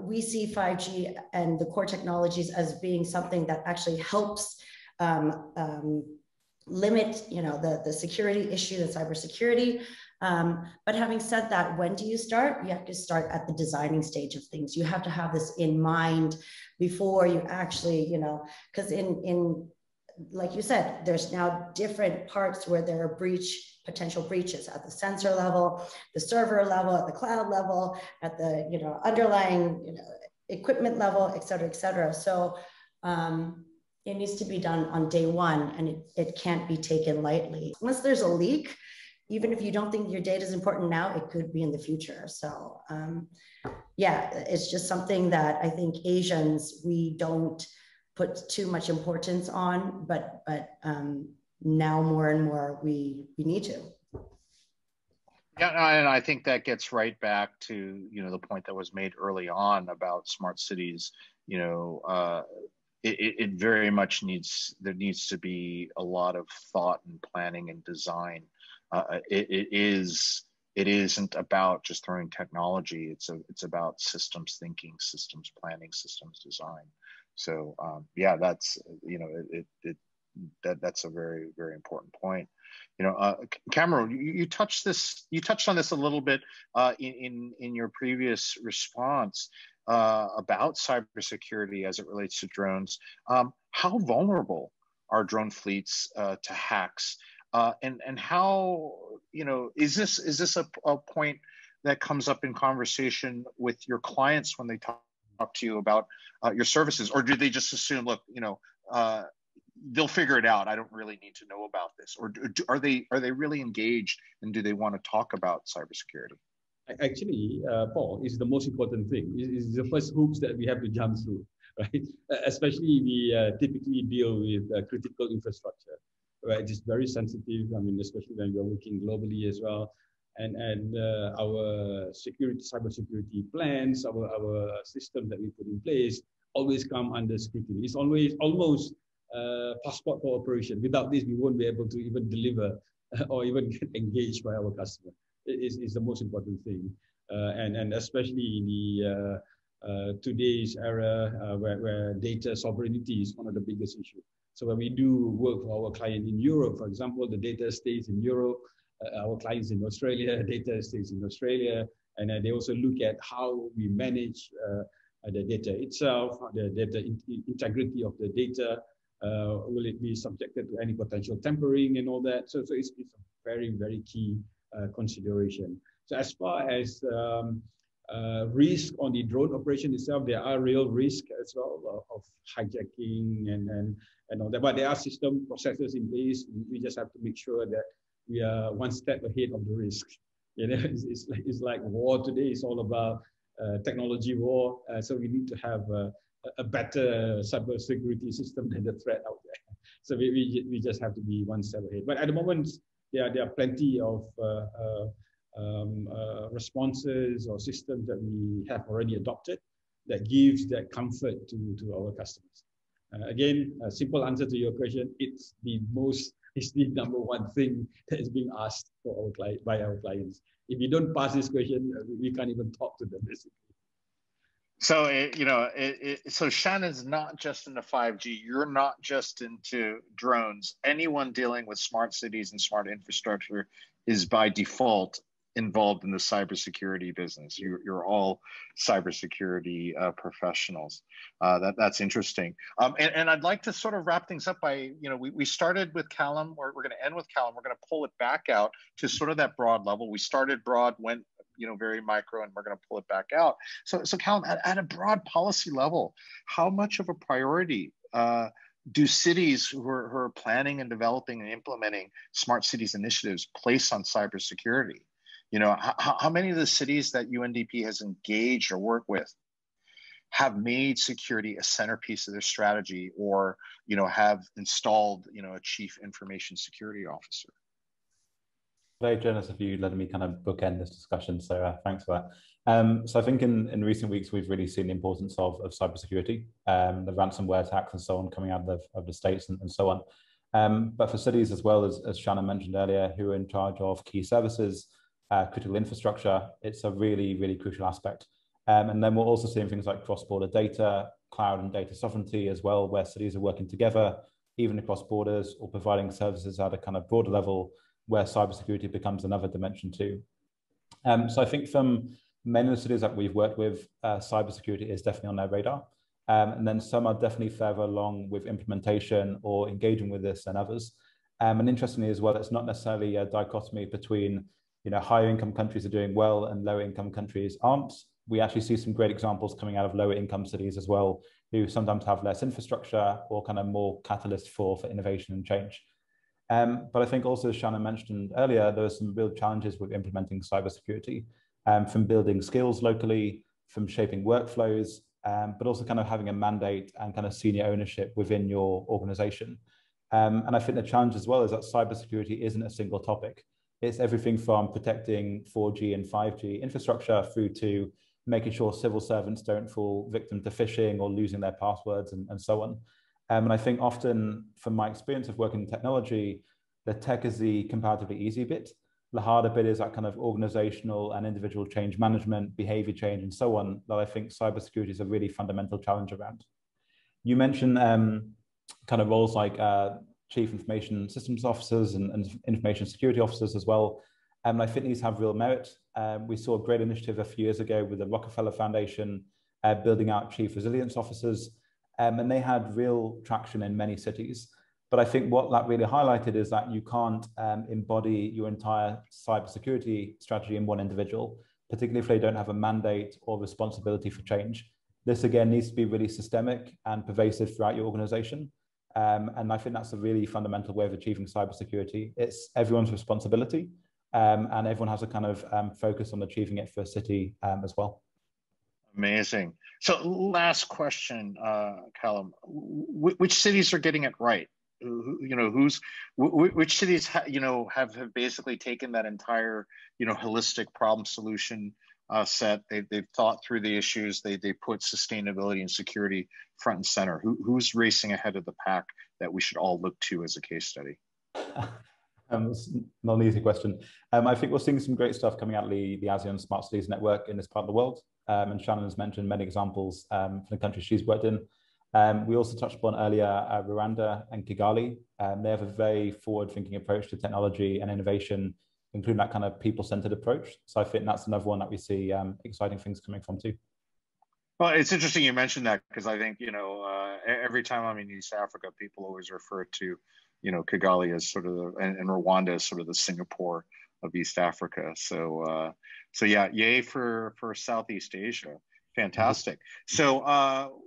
We see 5G and the core technologies as being something that actually helps limit, you know, the security issue, the cybersecurity. But having said that, when do you start? You have to start at the designing stage of things. You have to have this in mind before you actually, you know, because in like you said, there's now different parts where there are potential breaches at the sensor level, the server level, at the cloud level, at the, you know, underlying, you know, equipment level, et cetera, et cetera. So it needs to be done on day one, and it can't be taken lightly. Unless there's a leak, even if you don't think your data is important now, it could be in the future. So yeah, it's just something that I think Asians, we don't put too much importance on, but now more and more we need to. Yeah, and I think that gets right back to, you know, the point that was made early on about smart cities. You know, it very much there needs to be a lot of thought and planning and design. It isn't about just throwing technology. It's about systems thinking, systems planning, systems design. So yeah, that's, you know, that's a very, very important point. You know, Kamarul, you touched on this a little bit in your previous response about cybersecurity as it relates to drones. How vulnerable are drone fleets to hacks? And how, you know, is this a point that comes up in conversation with your clients when they talk to you about your services, or do they just assume, look, you know, they'll figure it out, I don't really need to know about this, or are they really engaged, and do they want to talk about cybersecurity? Actually, Paul, is the most important thing. Is the first hoops that we have to jump through, right? Especially we typically deal with critical infrastructure. Right, it's very sensitive. I mean, especially when we are working globally as well, and our cybersecurity plans, our system that we put in place always come under scrutiny. It's always almost passport for operation. Without this, we won't be able to even deliver or even get engaged by our customer. It is the most important thing, and especially in the today's era where data sovereignty is one of the biggest issues. So when we do work for our client in Europe, for example, the data stays in Europe, our clients in Australia, data stays in Australia, and they also look at how we manage the data itself, the data integrity of the data, will it be subjected to any potential tampering and all that. So it's a very, very key consideration. So as far as risk on the drone operation itself, there are real risks as well of hijacking and all that. But there are system processes in place. We just have to make sure that we are one step ahead of the risk. You know, it's like war today. It's all about technology war. So we need to have a better cybersecurity system than the threat out there. So we just have to be one step ahead. But at the moment, there are plenty of responses or systems that we have already adopted that gives that comfort to our customers. Again, a simple answer to your question: it's the number one thing that is being asked for our client by our clients. If we don't pass this question, we can't even talk to them, basically. So so Shannon's not just into 5G. You're not just into drones. Anyone dealing with smart cities and smart infrastructure is by default involved in the cybersecurity business. You're all cybersecurity professionals. That's interesting. And I'd like to sort of wrap things up by, we started with Callum, we're going to end with Callum. We're going to pull it back out to sort of that broad level. We started broad, went very micro, and we're going to pull it back out. So Callum, at a broad policy level, how much of a priority do cities who are planning and developing and implementing smart cities initiatives place on cybersecurity? How many of the cities that UNDP has engaged or worked with have made security a centerpiece of their strategy, or have installed a chief information security officer? Very generous of you letting me kind of bookend this discussion, so thanks for that. So I think in recent weeks, we've really seen the importance of cybersecurity, the ransomware attacks and so on coming out of the States and so on. But for cities as well, as Shannon mentioned earlier, who are in charge of key services, critical infrastructure, it's a really, really crucial aspect. And then we're also seeing things like cross-border data, cloud and data sovereignty as well, where cities are working together, even across borders, or providing services at a kind of broader level, where cybersecurity becomes another dimension too. So I think from many of the cities that we've worked with, cybersecurity is definitely on their radar. And then some are definitely further along with implementation or engaging with this than others. And interestingly as well, it's not necessarily a dichotomy between higher income countries are doing well and lower income countries aren't. We actually see some great examples coming out of lower income cities as well, who sometimes have less infrastructure or kind of more catalyst for innovation and change. But I think also, as Shannon mentioned earlier, there are some real challenges with implementing cybersecurity, from building skills locally, from shaping workflows, but also kind of having a mandate and kind of senior ownership within your organization. And I think the challenge as well is that cybersecurity isn't a single topic. It's everything from protecting 4G and 5G infrastructure through to making sure civil servants don't fall victim to phishing or losing their passwords and so on. And I think often, from my experience of working in technology, the tech is the comparatively easy bit. The harder bit is that kind of organizational and individual change management, behavior change, and so on, that I think cybersecurity is a really fundamental challenge around. You mentioned kind of roles like chief information systems officers and information security officers as well. And I think these have real merit. We saw a great initiative a few years ago with the Rockefeller Foundation building out chief resilience officers. And they had real traction in many cities. But I think what that really highlighted is that you can't embody your entire cybersecurity strategy in one individual, particularly if they don't have a mandate or responsibility for change. This, again, needs to be really systemic and pervasive throughout your organization. And I think that's a really fundamental way of achieving cybersecurity. It's everyone's responsibility, and everyone has a kind of focus on achieving it for a city as well. Amazing. So last question, Callum, which cities are getting it right? Which cities, have basically taken that entire, holistic problem solution set? They've thought through the issues. They put sustainability and security front and center. Who's racing ahead of the pack that we should all look to as a case study? It's not an easy question. I think we're seeing some great stuff coming out of the ASEAN Smart Cities Network in this part of the world. And Shannon has mentioned many examples from the countries she's worked in. We also touched upon earlier Rwanda and Kigali. They have a very forward-thinking approach to technology and innovation, including that kind of people-centered approach. So I think that's another one that we see exciting things coming from too. Well, it's interesting you mentioned that, because I think, every time I'm in East Africa, people always refer to, Kigali as sort of, and Rwanda as sort of the Singapore of East Africa. So, yeah, yay for Southeast Asia. Fantastic. So,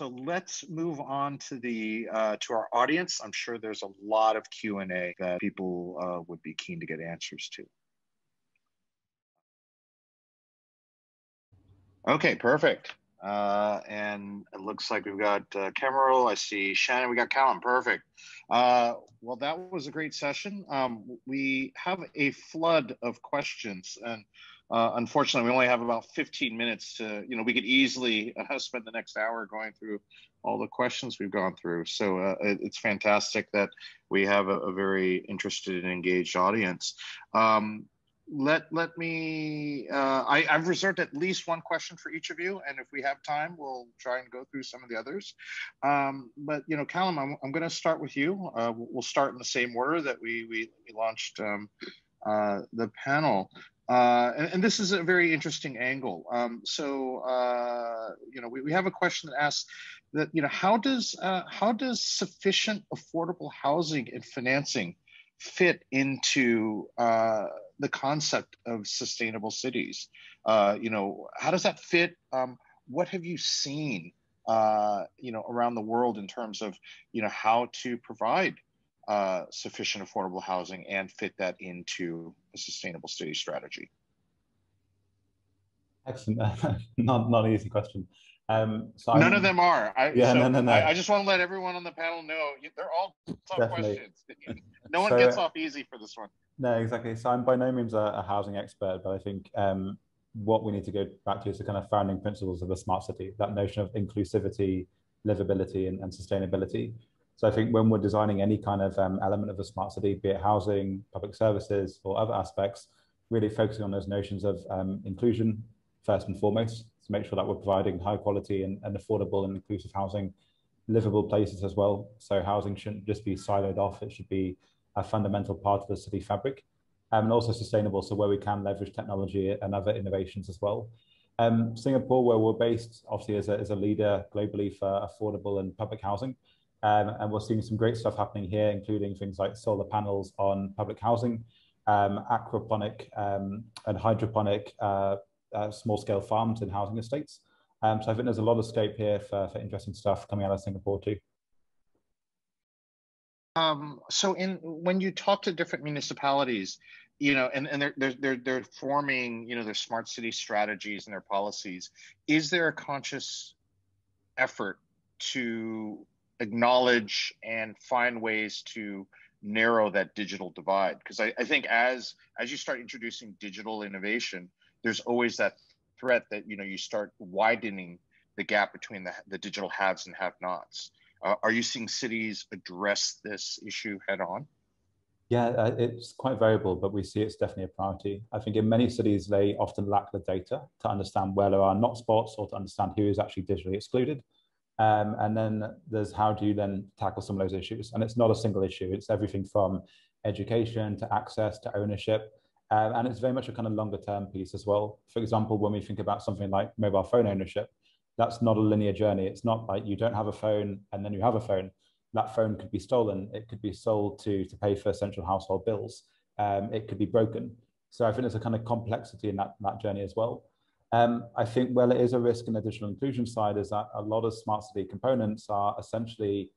let's move on to the to our audience. I'm sure there's a lot of Q&A that people would be keen to get answers to. Okay, perfect. And it looks like we've got Kamarul, I see Shannon, we got Callum, perfect. Well, that was a great session. We have a flood of questions, and unfortunately, we only have about 15 minutes to, we could easily spend the next hour going through all the questions we've gone through. So it's fantastic that we have a very interested and engaged audience. Let me, I've reserved at least one question for each of you, and if we have time, we'll try and go through some of the others. But, Callum, I'm going to start with you. We'll start in the same order that we launched the panel. And this is a very interesting angle. We have a question that asks that, how does sufficient affordable housing and financing fit into the concept of sustainable cities? How does that fit? What have you seen, around the world in terms of, how to provide sufficient affordable housing and fit that into a sustainable city strategy? Excellent. not an easy question. None of them are. I just want to let everyone on the panel know they're all tough questions. No one gets off easy for this one. No, exactly. So I'm by no means a housing expert, but I think what we need to go back to is the kind of founding principles of a smart city, that notion of inclusivity, livability, and sustainability. So I think when we're designing any kind of element of a smart city, be it housing, public services, or other aspects, really focusing on those notions of inclusion first and foremost, to make sure that we're providing high quality and affordable and inclusive housing, livable places as well. So housing shouldn't just be siloed off, it should be a fundamental part of the city fabric, and also sustainable, so where we can leverage technology and other innovations as well. Singapore, where we're based, obviously is a leader globally for affordable and public housing. And we're seeing some great stuff happening here, including things like solar panels on public housing, aquaponic and hydroponic small-scale farms and housing estates. So I think there's a lot of scope here for interesting stuff coming out of Singapore too. When you talk to different municipalities, and they're forming, their smart city strategies and their policies, is there a conscious effort to acknowledge and find ways to narrow that digital divide? Because I think as you start introducing digital innovation, there's always that threat that you start widening the gap between the digital haves and have-nots. Are you seeing cities address this issue head-on? Yeah, it's quite variable, but we see it's definitely a priority. I think in many cities, they often lack the data to understand where there are not spots or to understand who is actually digitally excluded. And then there's how do you then tackle some of those issues? And it's not a single issue. It's everything from education to access to ownership. And it's very much a kind of longer term piece as well. For example, when we think about something like mobile phone ownership, that's not a linear journey. It's not like you don't have a phone and then you have a phone. That phone could be stolen. It could be sold to pay for essential household bills. It could be broken. So I think there's a kind of complexity in that journey as well. I think, well, it is a risk in the digital inclusion side is that a lot of smart city components are essentially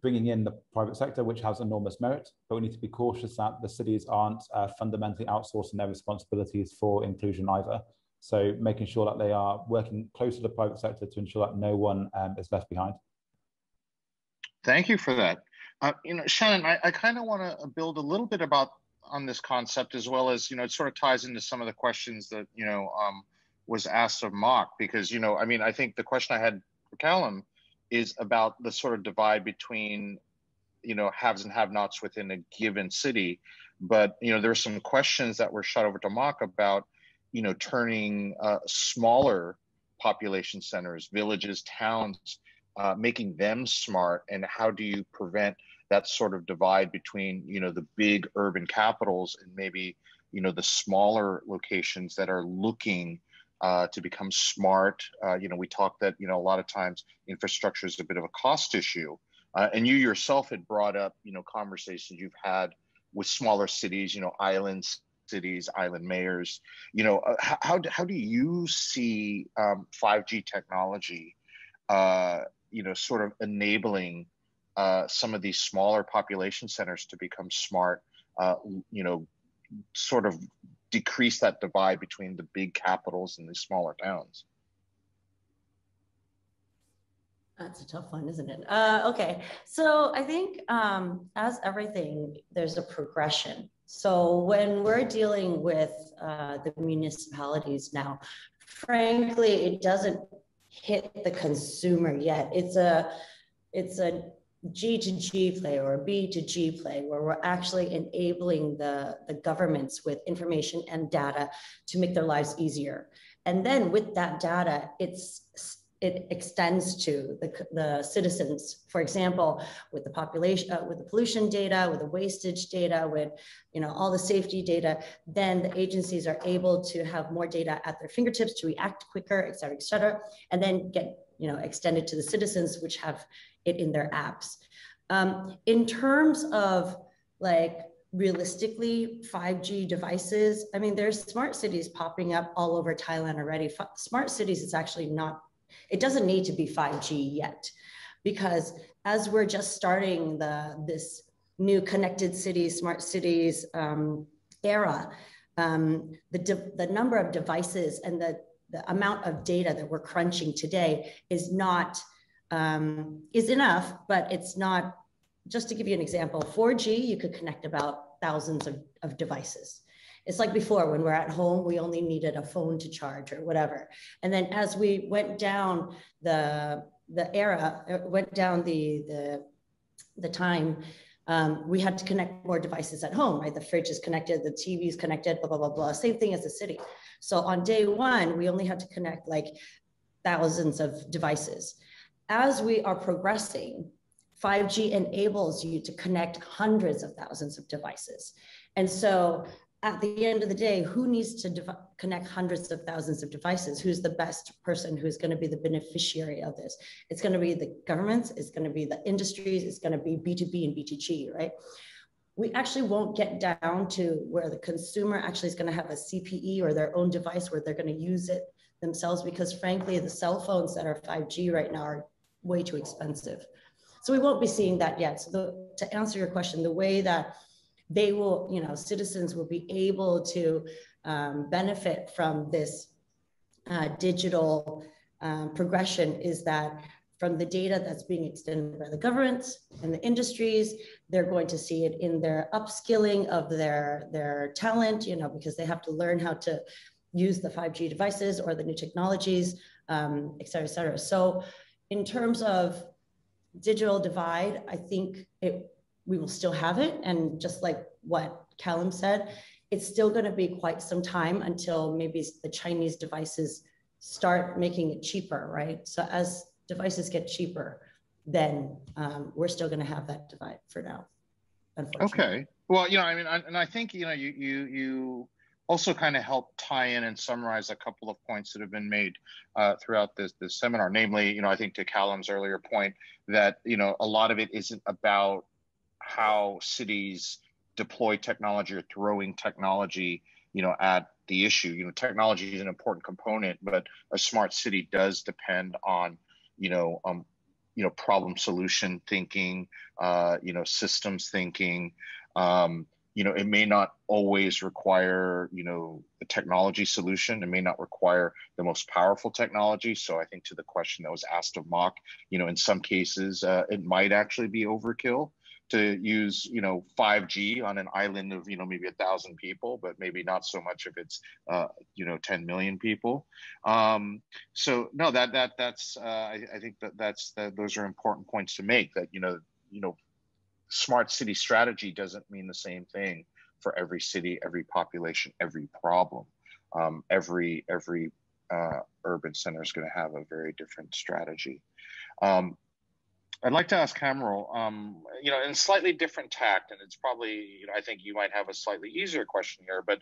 bringing in the private sector, which has enormous merit, but we need to be cautious that the cities aren't fundamentally outsourcing their responsibilities for inclusion either. So making sure that they are working close to the private sector to ensure that no one is left behind. Thank you for that. Shannon, I kind of want to build a little bit about on this concept, as well as, it sort of ties into some of the questions that, was asked of Mok, because, I think the question I had for Callum is about the sort of divide between, haves and have-nots within a given city. But, there were some questions that were shot over to Mok about, turning smaller population centers, villages, towns, making them smart, and how do you prevent that sort of divide between, the big urban capitals and maybe, the smaller locations that are looking to become smart. We talked that, a lot of times infrastructure is a bit of a cost issue. And you yourself had brought up, conversations you've had with smaller cities, island cities, island mayors. How do you see 5G technology, sort of enabling some of these smaller population centers to become smart, sort of decrease that divide between the big capitals and the smaller towns? That's a tough one, isn't it? Okay, so I think as everything, there's a progression. So when we're dealing with the municipalities now, frankly, it doesn't hit the consumer yet. It's a G to G play or B to G play, where we're actually enabling the governments with information and data to make their lives easier. And then with that data, it's it extends to the citizens. For example, with the population, with the pollution data, with the wastage data, with all the safety data, then the agencies are able to have more data at their fingertips to react quicker, et cetera, and then get extended to the citizens, which have it in their apps. In terms of realistically 5G devices, I mean, there's smart cities popping up all over Thailand already. Smart cities is actually not. It doesn't need to be 5G yet, because as we're just starting this new connected cities, smart cities era, the number of devices and the amount of data that we're crunching today is not is enough, but it's not. Just to give you an example, 4G, you could connect about thousands of devices. It's like before, when we're at home, we only needed a phone to charge or whatever. And then as we went down the era, went down the time, we had to connect more devices at home, right? The fridge is connected, the TV is connected, blah, blah, blah, blah. Same thing as the city. So on day one, we only had to connect thousands of devices. As we are progressing, 5G enables you to connect hundreds of thousands of devices. And so at the end of the day, who needs to connect hundreds of thousands of devices? Who's the best person who's going to be the beneficiary of this? It's going to be the governments, it's going to be the industries, it's going to be B2B and B2G, right? We actually won't get down to where the consumer actually is going to have a CPE or their own device where they're going to use it themselves, because frankly, the cell phones that are 5G right now are way too expensive. So we won't be seeing that yet. So to answer your question, the way that they will, citizens will be able to benefit from this digital progression is that from the data that's being extended by the governments and the industries, they're going to see it in their upskilling of their talent, because they have to learn how to use the 5G devices or the new technologies, et cetera, et cetera. So in terms of digital divide, I think we will still have it. And just like what Callum said, it's still going to be quite some time until maybe the Chinese devices start making it cheaper, right? So as devices get cheaper, then we're still going to have that divide for now, unfortunately. Okay. Well, I mean, and I think, you also kind of help tie in and summarize a couple of points that have been made throughout this seminar, namely, I think to Callum's earlier point that, a lot of it isn't about how cities deploy technology or throwing technology, at the issue. Technology is an important component, but a smart city does depend on, problem solution thinking, systems thinking, it may not always require, the technology solution. It may not require the most powerful technology. So I think to the question that was asked of Mok, in some cases, it might actually be overkill to use, 5G on an island of, maybe 1,000 people, but maybe not so much if it's, 10 million people. So no, that's, I think that those are important points to make that, smart city strategy doesn't mean the same thing for every city, every population, every problem. Every urban center is going to have a very different strategy. I'd like to ask Kamarul, in a slightly different tact, and it's probably, I think you might have a slightly easier question here, but,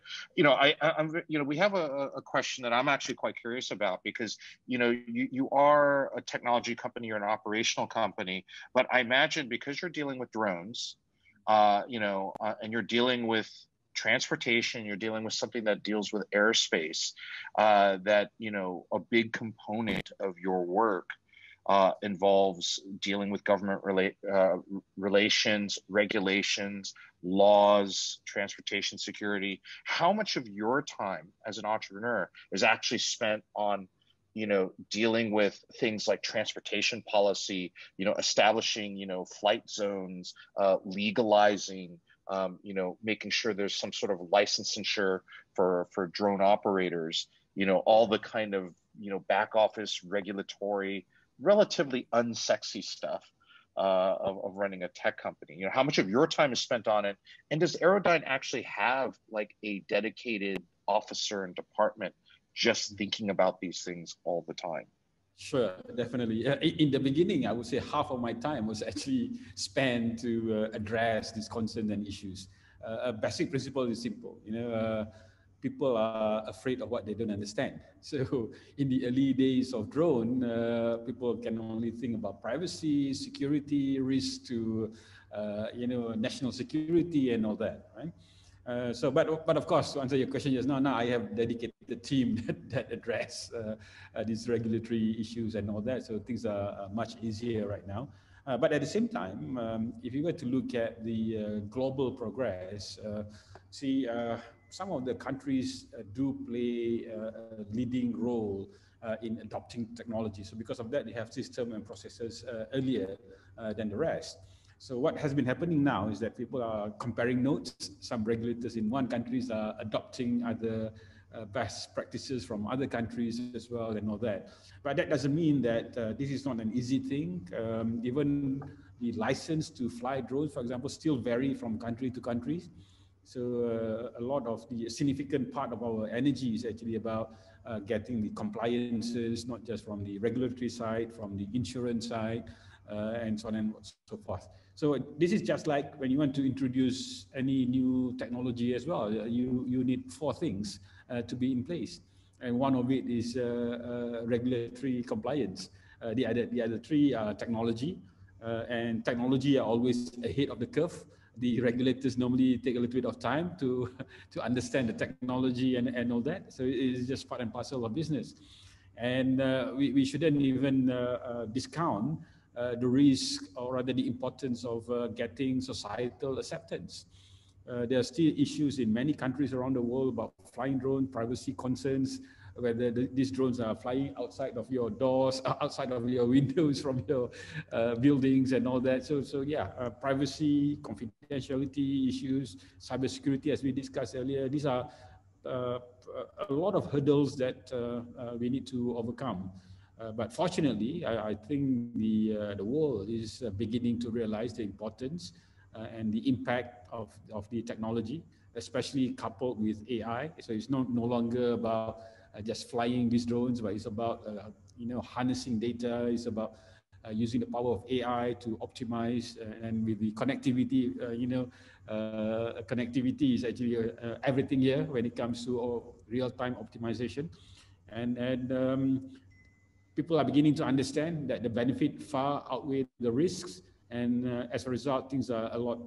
we have a question that I'm actually quite curious about because, you are a technology company, you're an operational company, but I imagine because you're dealing with drones, and you're dealing with transportation, you're dealing with something that deals with airspace, that, a big component of your work involves dealing with government relations, regulations, laws, transportation security. How much of your time as an entrepreneur is actually spent on, dealing with things like transportation policy, establishing, flight zones, legalizing, making sure there's some sort of licensure for drone operators, all the kind of, back office regulatory relatively unsexy stuff of running a tech company. How much of your time is spent on it? And does Aerodyne actually have a dedicated officer and department just thinking about these things all the time? Sure, definitely. In the beginning, I would say half of my time was actually spent to address these concerns and issues. A basic principle is simple, you know, people are afraid of what they don't understand. So in the early days of drone, people can only think about privacy, security, risk to, you know, national security and all that, right? So, but of course, to answer your question just now, I have dedicated the team that address these regulatory issues and all that. So things are much easier right now. But at the same time, if you were to look at the global progress, see, some of the countries do play a leading role in adopting technology. So because of that, they have systems and processes earlier than the rest. So what has been happening now is that people are comparing notes. Some regulators in one country are adopting other best practices from other countries as well and all that. But that doesn't mean that this is not an easy thing. Even the license to fly drones, for example, still vary from country to country. So a lot of the significant part of our energy is actually about getting the compliances, not just from the regulatory side, from the insurance side, and so on and so forth. So this is just like when you want to introduce any new technology as well, you need four things to be in place. And one of it is regulatory compliance. The other three are technology, and technology are always ahead of the curve. The regulators normally take a little bit of time to understand the technology and all that. So it's just part and parcel of business. And we shouldn't even discount the risk, or rather the importance of getting societal acceptance. There are still issues in many countries around the world about flying drones, privacy concerns, whether these drones are flying outside of your doors, outside of your windows from your buildings and all that. So yeah, privacy, confidentiality issues, cybersecurity, as we discussed earlier, these are a lot of hurdles that we need to overcome. But fortunately, I think the world is beginning to realize the importance and the impact of the technology, especially coupled with AI. So it's no longer about just flying these drones, but it's about you know, harnessing data. It's about using the power of AI to optimize, and with the connectivity, you know, connectivity is actually everything here when it comes to real-time optimization, and people are beginning to understand that the benefit far outweigh the risks, and as a result, things are a lot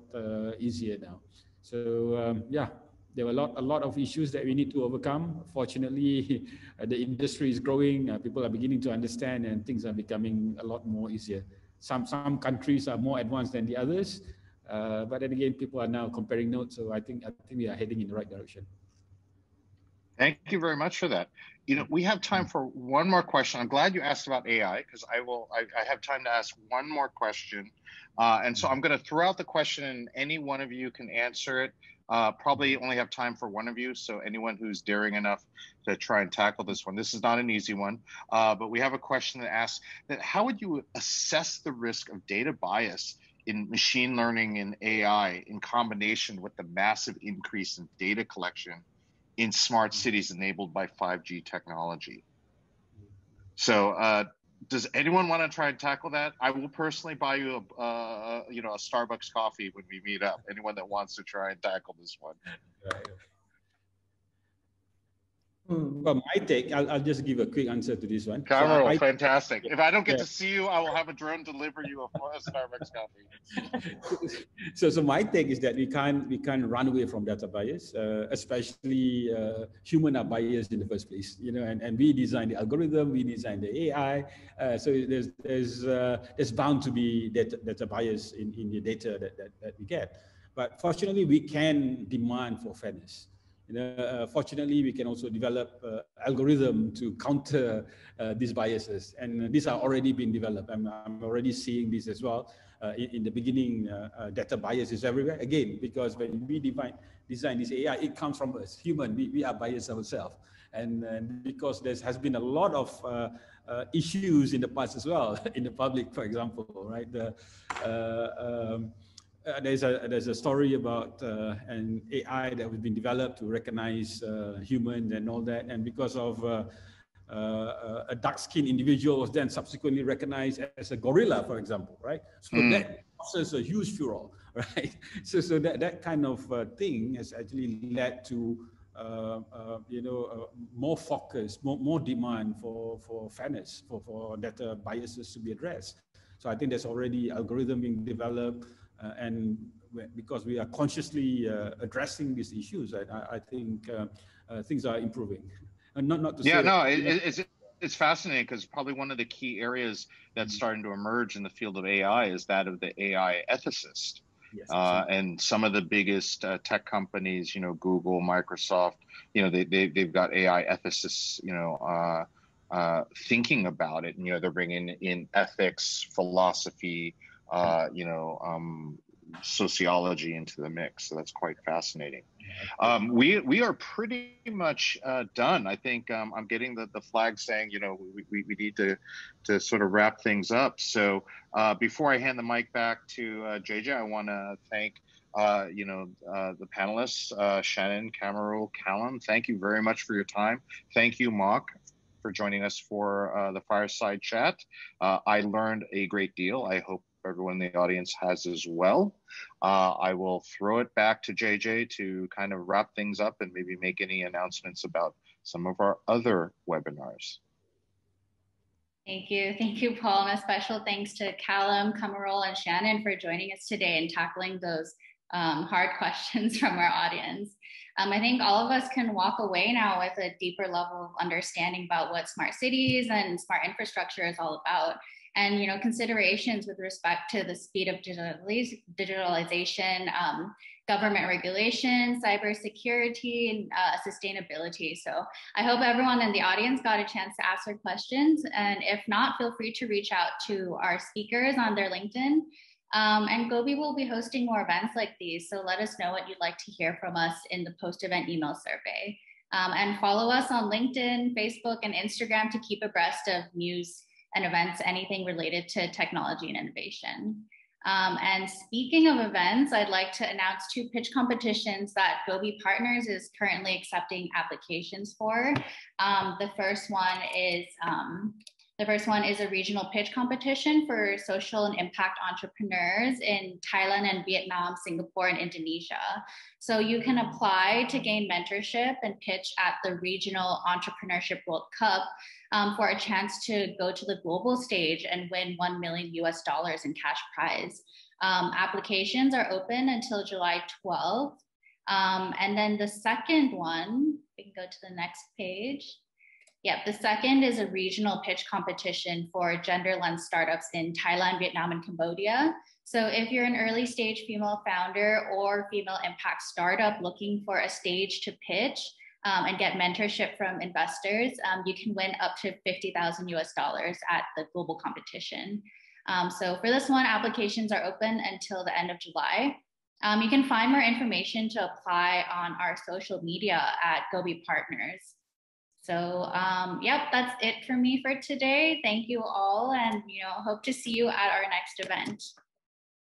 easier now. So yeah. There were a lot of issues that we need to overcome. Fortunately, the industry is growing, people are beginning to understand, and things are becoming a lot more easier. Some countries are more advanced than the others, but then again, people are now comparing notes, so I think we are heading in the right direction. Thank you very much for that. You know, we have time for one more question. I'm glad you asked about AI, because I have time to ask one more question. And so I'm going to throw out the question and any one of you can answer it. Probably only have time for one of you. So anyone who's daring enough to try and tackle this one, this is not an easy one, but we have a question that asks that how would you assess the risk of data bias in machine learning and AI in combination with the massive increase in data collection in smart cities enabled by 5G technology? So does anyone want to try and tackle that? I will personally buy you a Starbucks coffee when we meet up. Anyone that wants to try and tackle this one. Well, my take, I'll just give a quick answer to this one. Kamarul, so fantastic. If I don't get to see you, I will have a drone deliver you a Starbucks coffee. So my take is that we can't run away from data bias, especially human are biased in the first place. You know, and we design the algorithm, we design the AI. So there's bound to be data bias in the data that we get. But fortunately, we can demand for fairness. You know, fortunately, we can also develop algorithm to counter these biases, and these are already being developed. I'm already seeing this as well. In the beginning, data bias is everywhere, again, because when we design this AI, it comes from us, human. We are biased ourselves, and because there has been a lot of issues in the past as well, in the public, for example, right? There's a story about an AI that was being developed to recognize humans and all that, and because of a dark-skinned individual was then subsequently recognized as a gorilla, for example, right? So that causes a huge furor, right? So that kind of thing has actually led to more focus, more demand for fairness, for that biases to be addressed. So I think there's already algorithm being developed, and because we are consciously addressing these issues, I think things are improving. And not to say. Yeah, no, it's fascinating, because probably one of the key areas that's starting to emerge in the field of AI is that of the AI ethicist. Yes, and some of the biggest tech companies, Google, Microsoft, they've got AI ethicists, thinking about it. And, they're bringing in ethics, philosophy, sociology into the mix. So that's quite fascinating. We are pretty much done. I think I'm getting the flag saying, we need to sort of wrap things up. So before I hand the mic back to JJ, I want to thank, the panelists, Shannon, Kamarul, Callum. Thank you very much for your time. Thank you, Mok, for joining us for the Fireside Chat. I learned a great deal. I hope everyone in the audience has as well. I will throw it back to JJ to kind of wrap things up and maybe make any announcements about some of our other webinars. Thank you. Thank you, Paul. And a special thanks to Callum, Kamarul, and Shannon for joining us today and tackling those hard questions from our audience. I think all of us can walk away now with a deeper level of understanding about what smart cities and smart infrastructure is all about. And considerations with respect to the speed of digitalization, government regulation, cybersecurity, and sustainability. So I hope everyone in the audience got a chance to ask their questions. And if not, feel free to reach out to our speakers on their LinkedIn. And Gobi will be hosting more events like these. So let us know what you'd like to hear from us in the post-event email survey. And follow us on LinkedIn, Facebook, and Instagram to keep abreast of news and events, anything related to technology and innovation. And speaking of events, I'd like to announce 2 pitch competitions that Gobi Partners is currently accepting applications for. The first one is a regional pitch competition for social and impact entrepreneurs in Thailand and Vietnam, Singapore, and Indonesia. So you can apply to gain mentorship and pitch at the Regional Entrepreneurship World Cup for a chance to go to the global stage and win $1 million in cash prize. Applications are open until July 12th. And then the second one, we can go to the next page. Yep, the second is a regional pitch competition for gender-lens startups in Thailand, Vietnam, and Cambodia. So if you're an early-stage female founder or female impact startup looking for a stage to pitch and get mentorship from investors, you can win up to $50,000 at the global competition. So for this one, applications are open until the end of July. You can find more information to apply on our social media at Gobi Partners. So yep, that's it for me for today. Thank you all, and hope to see you at our next event.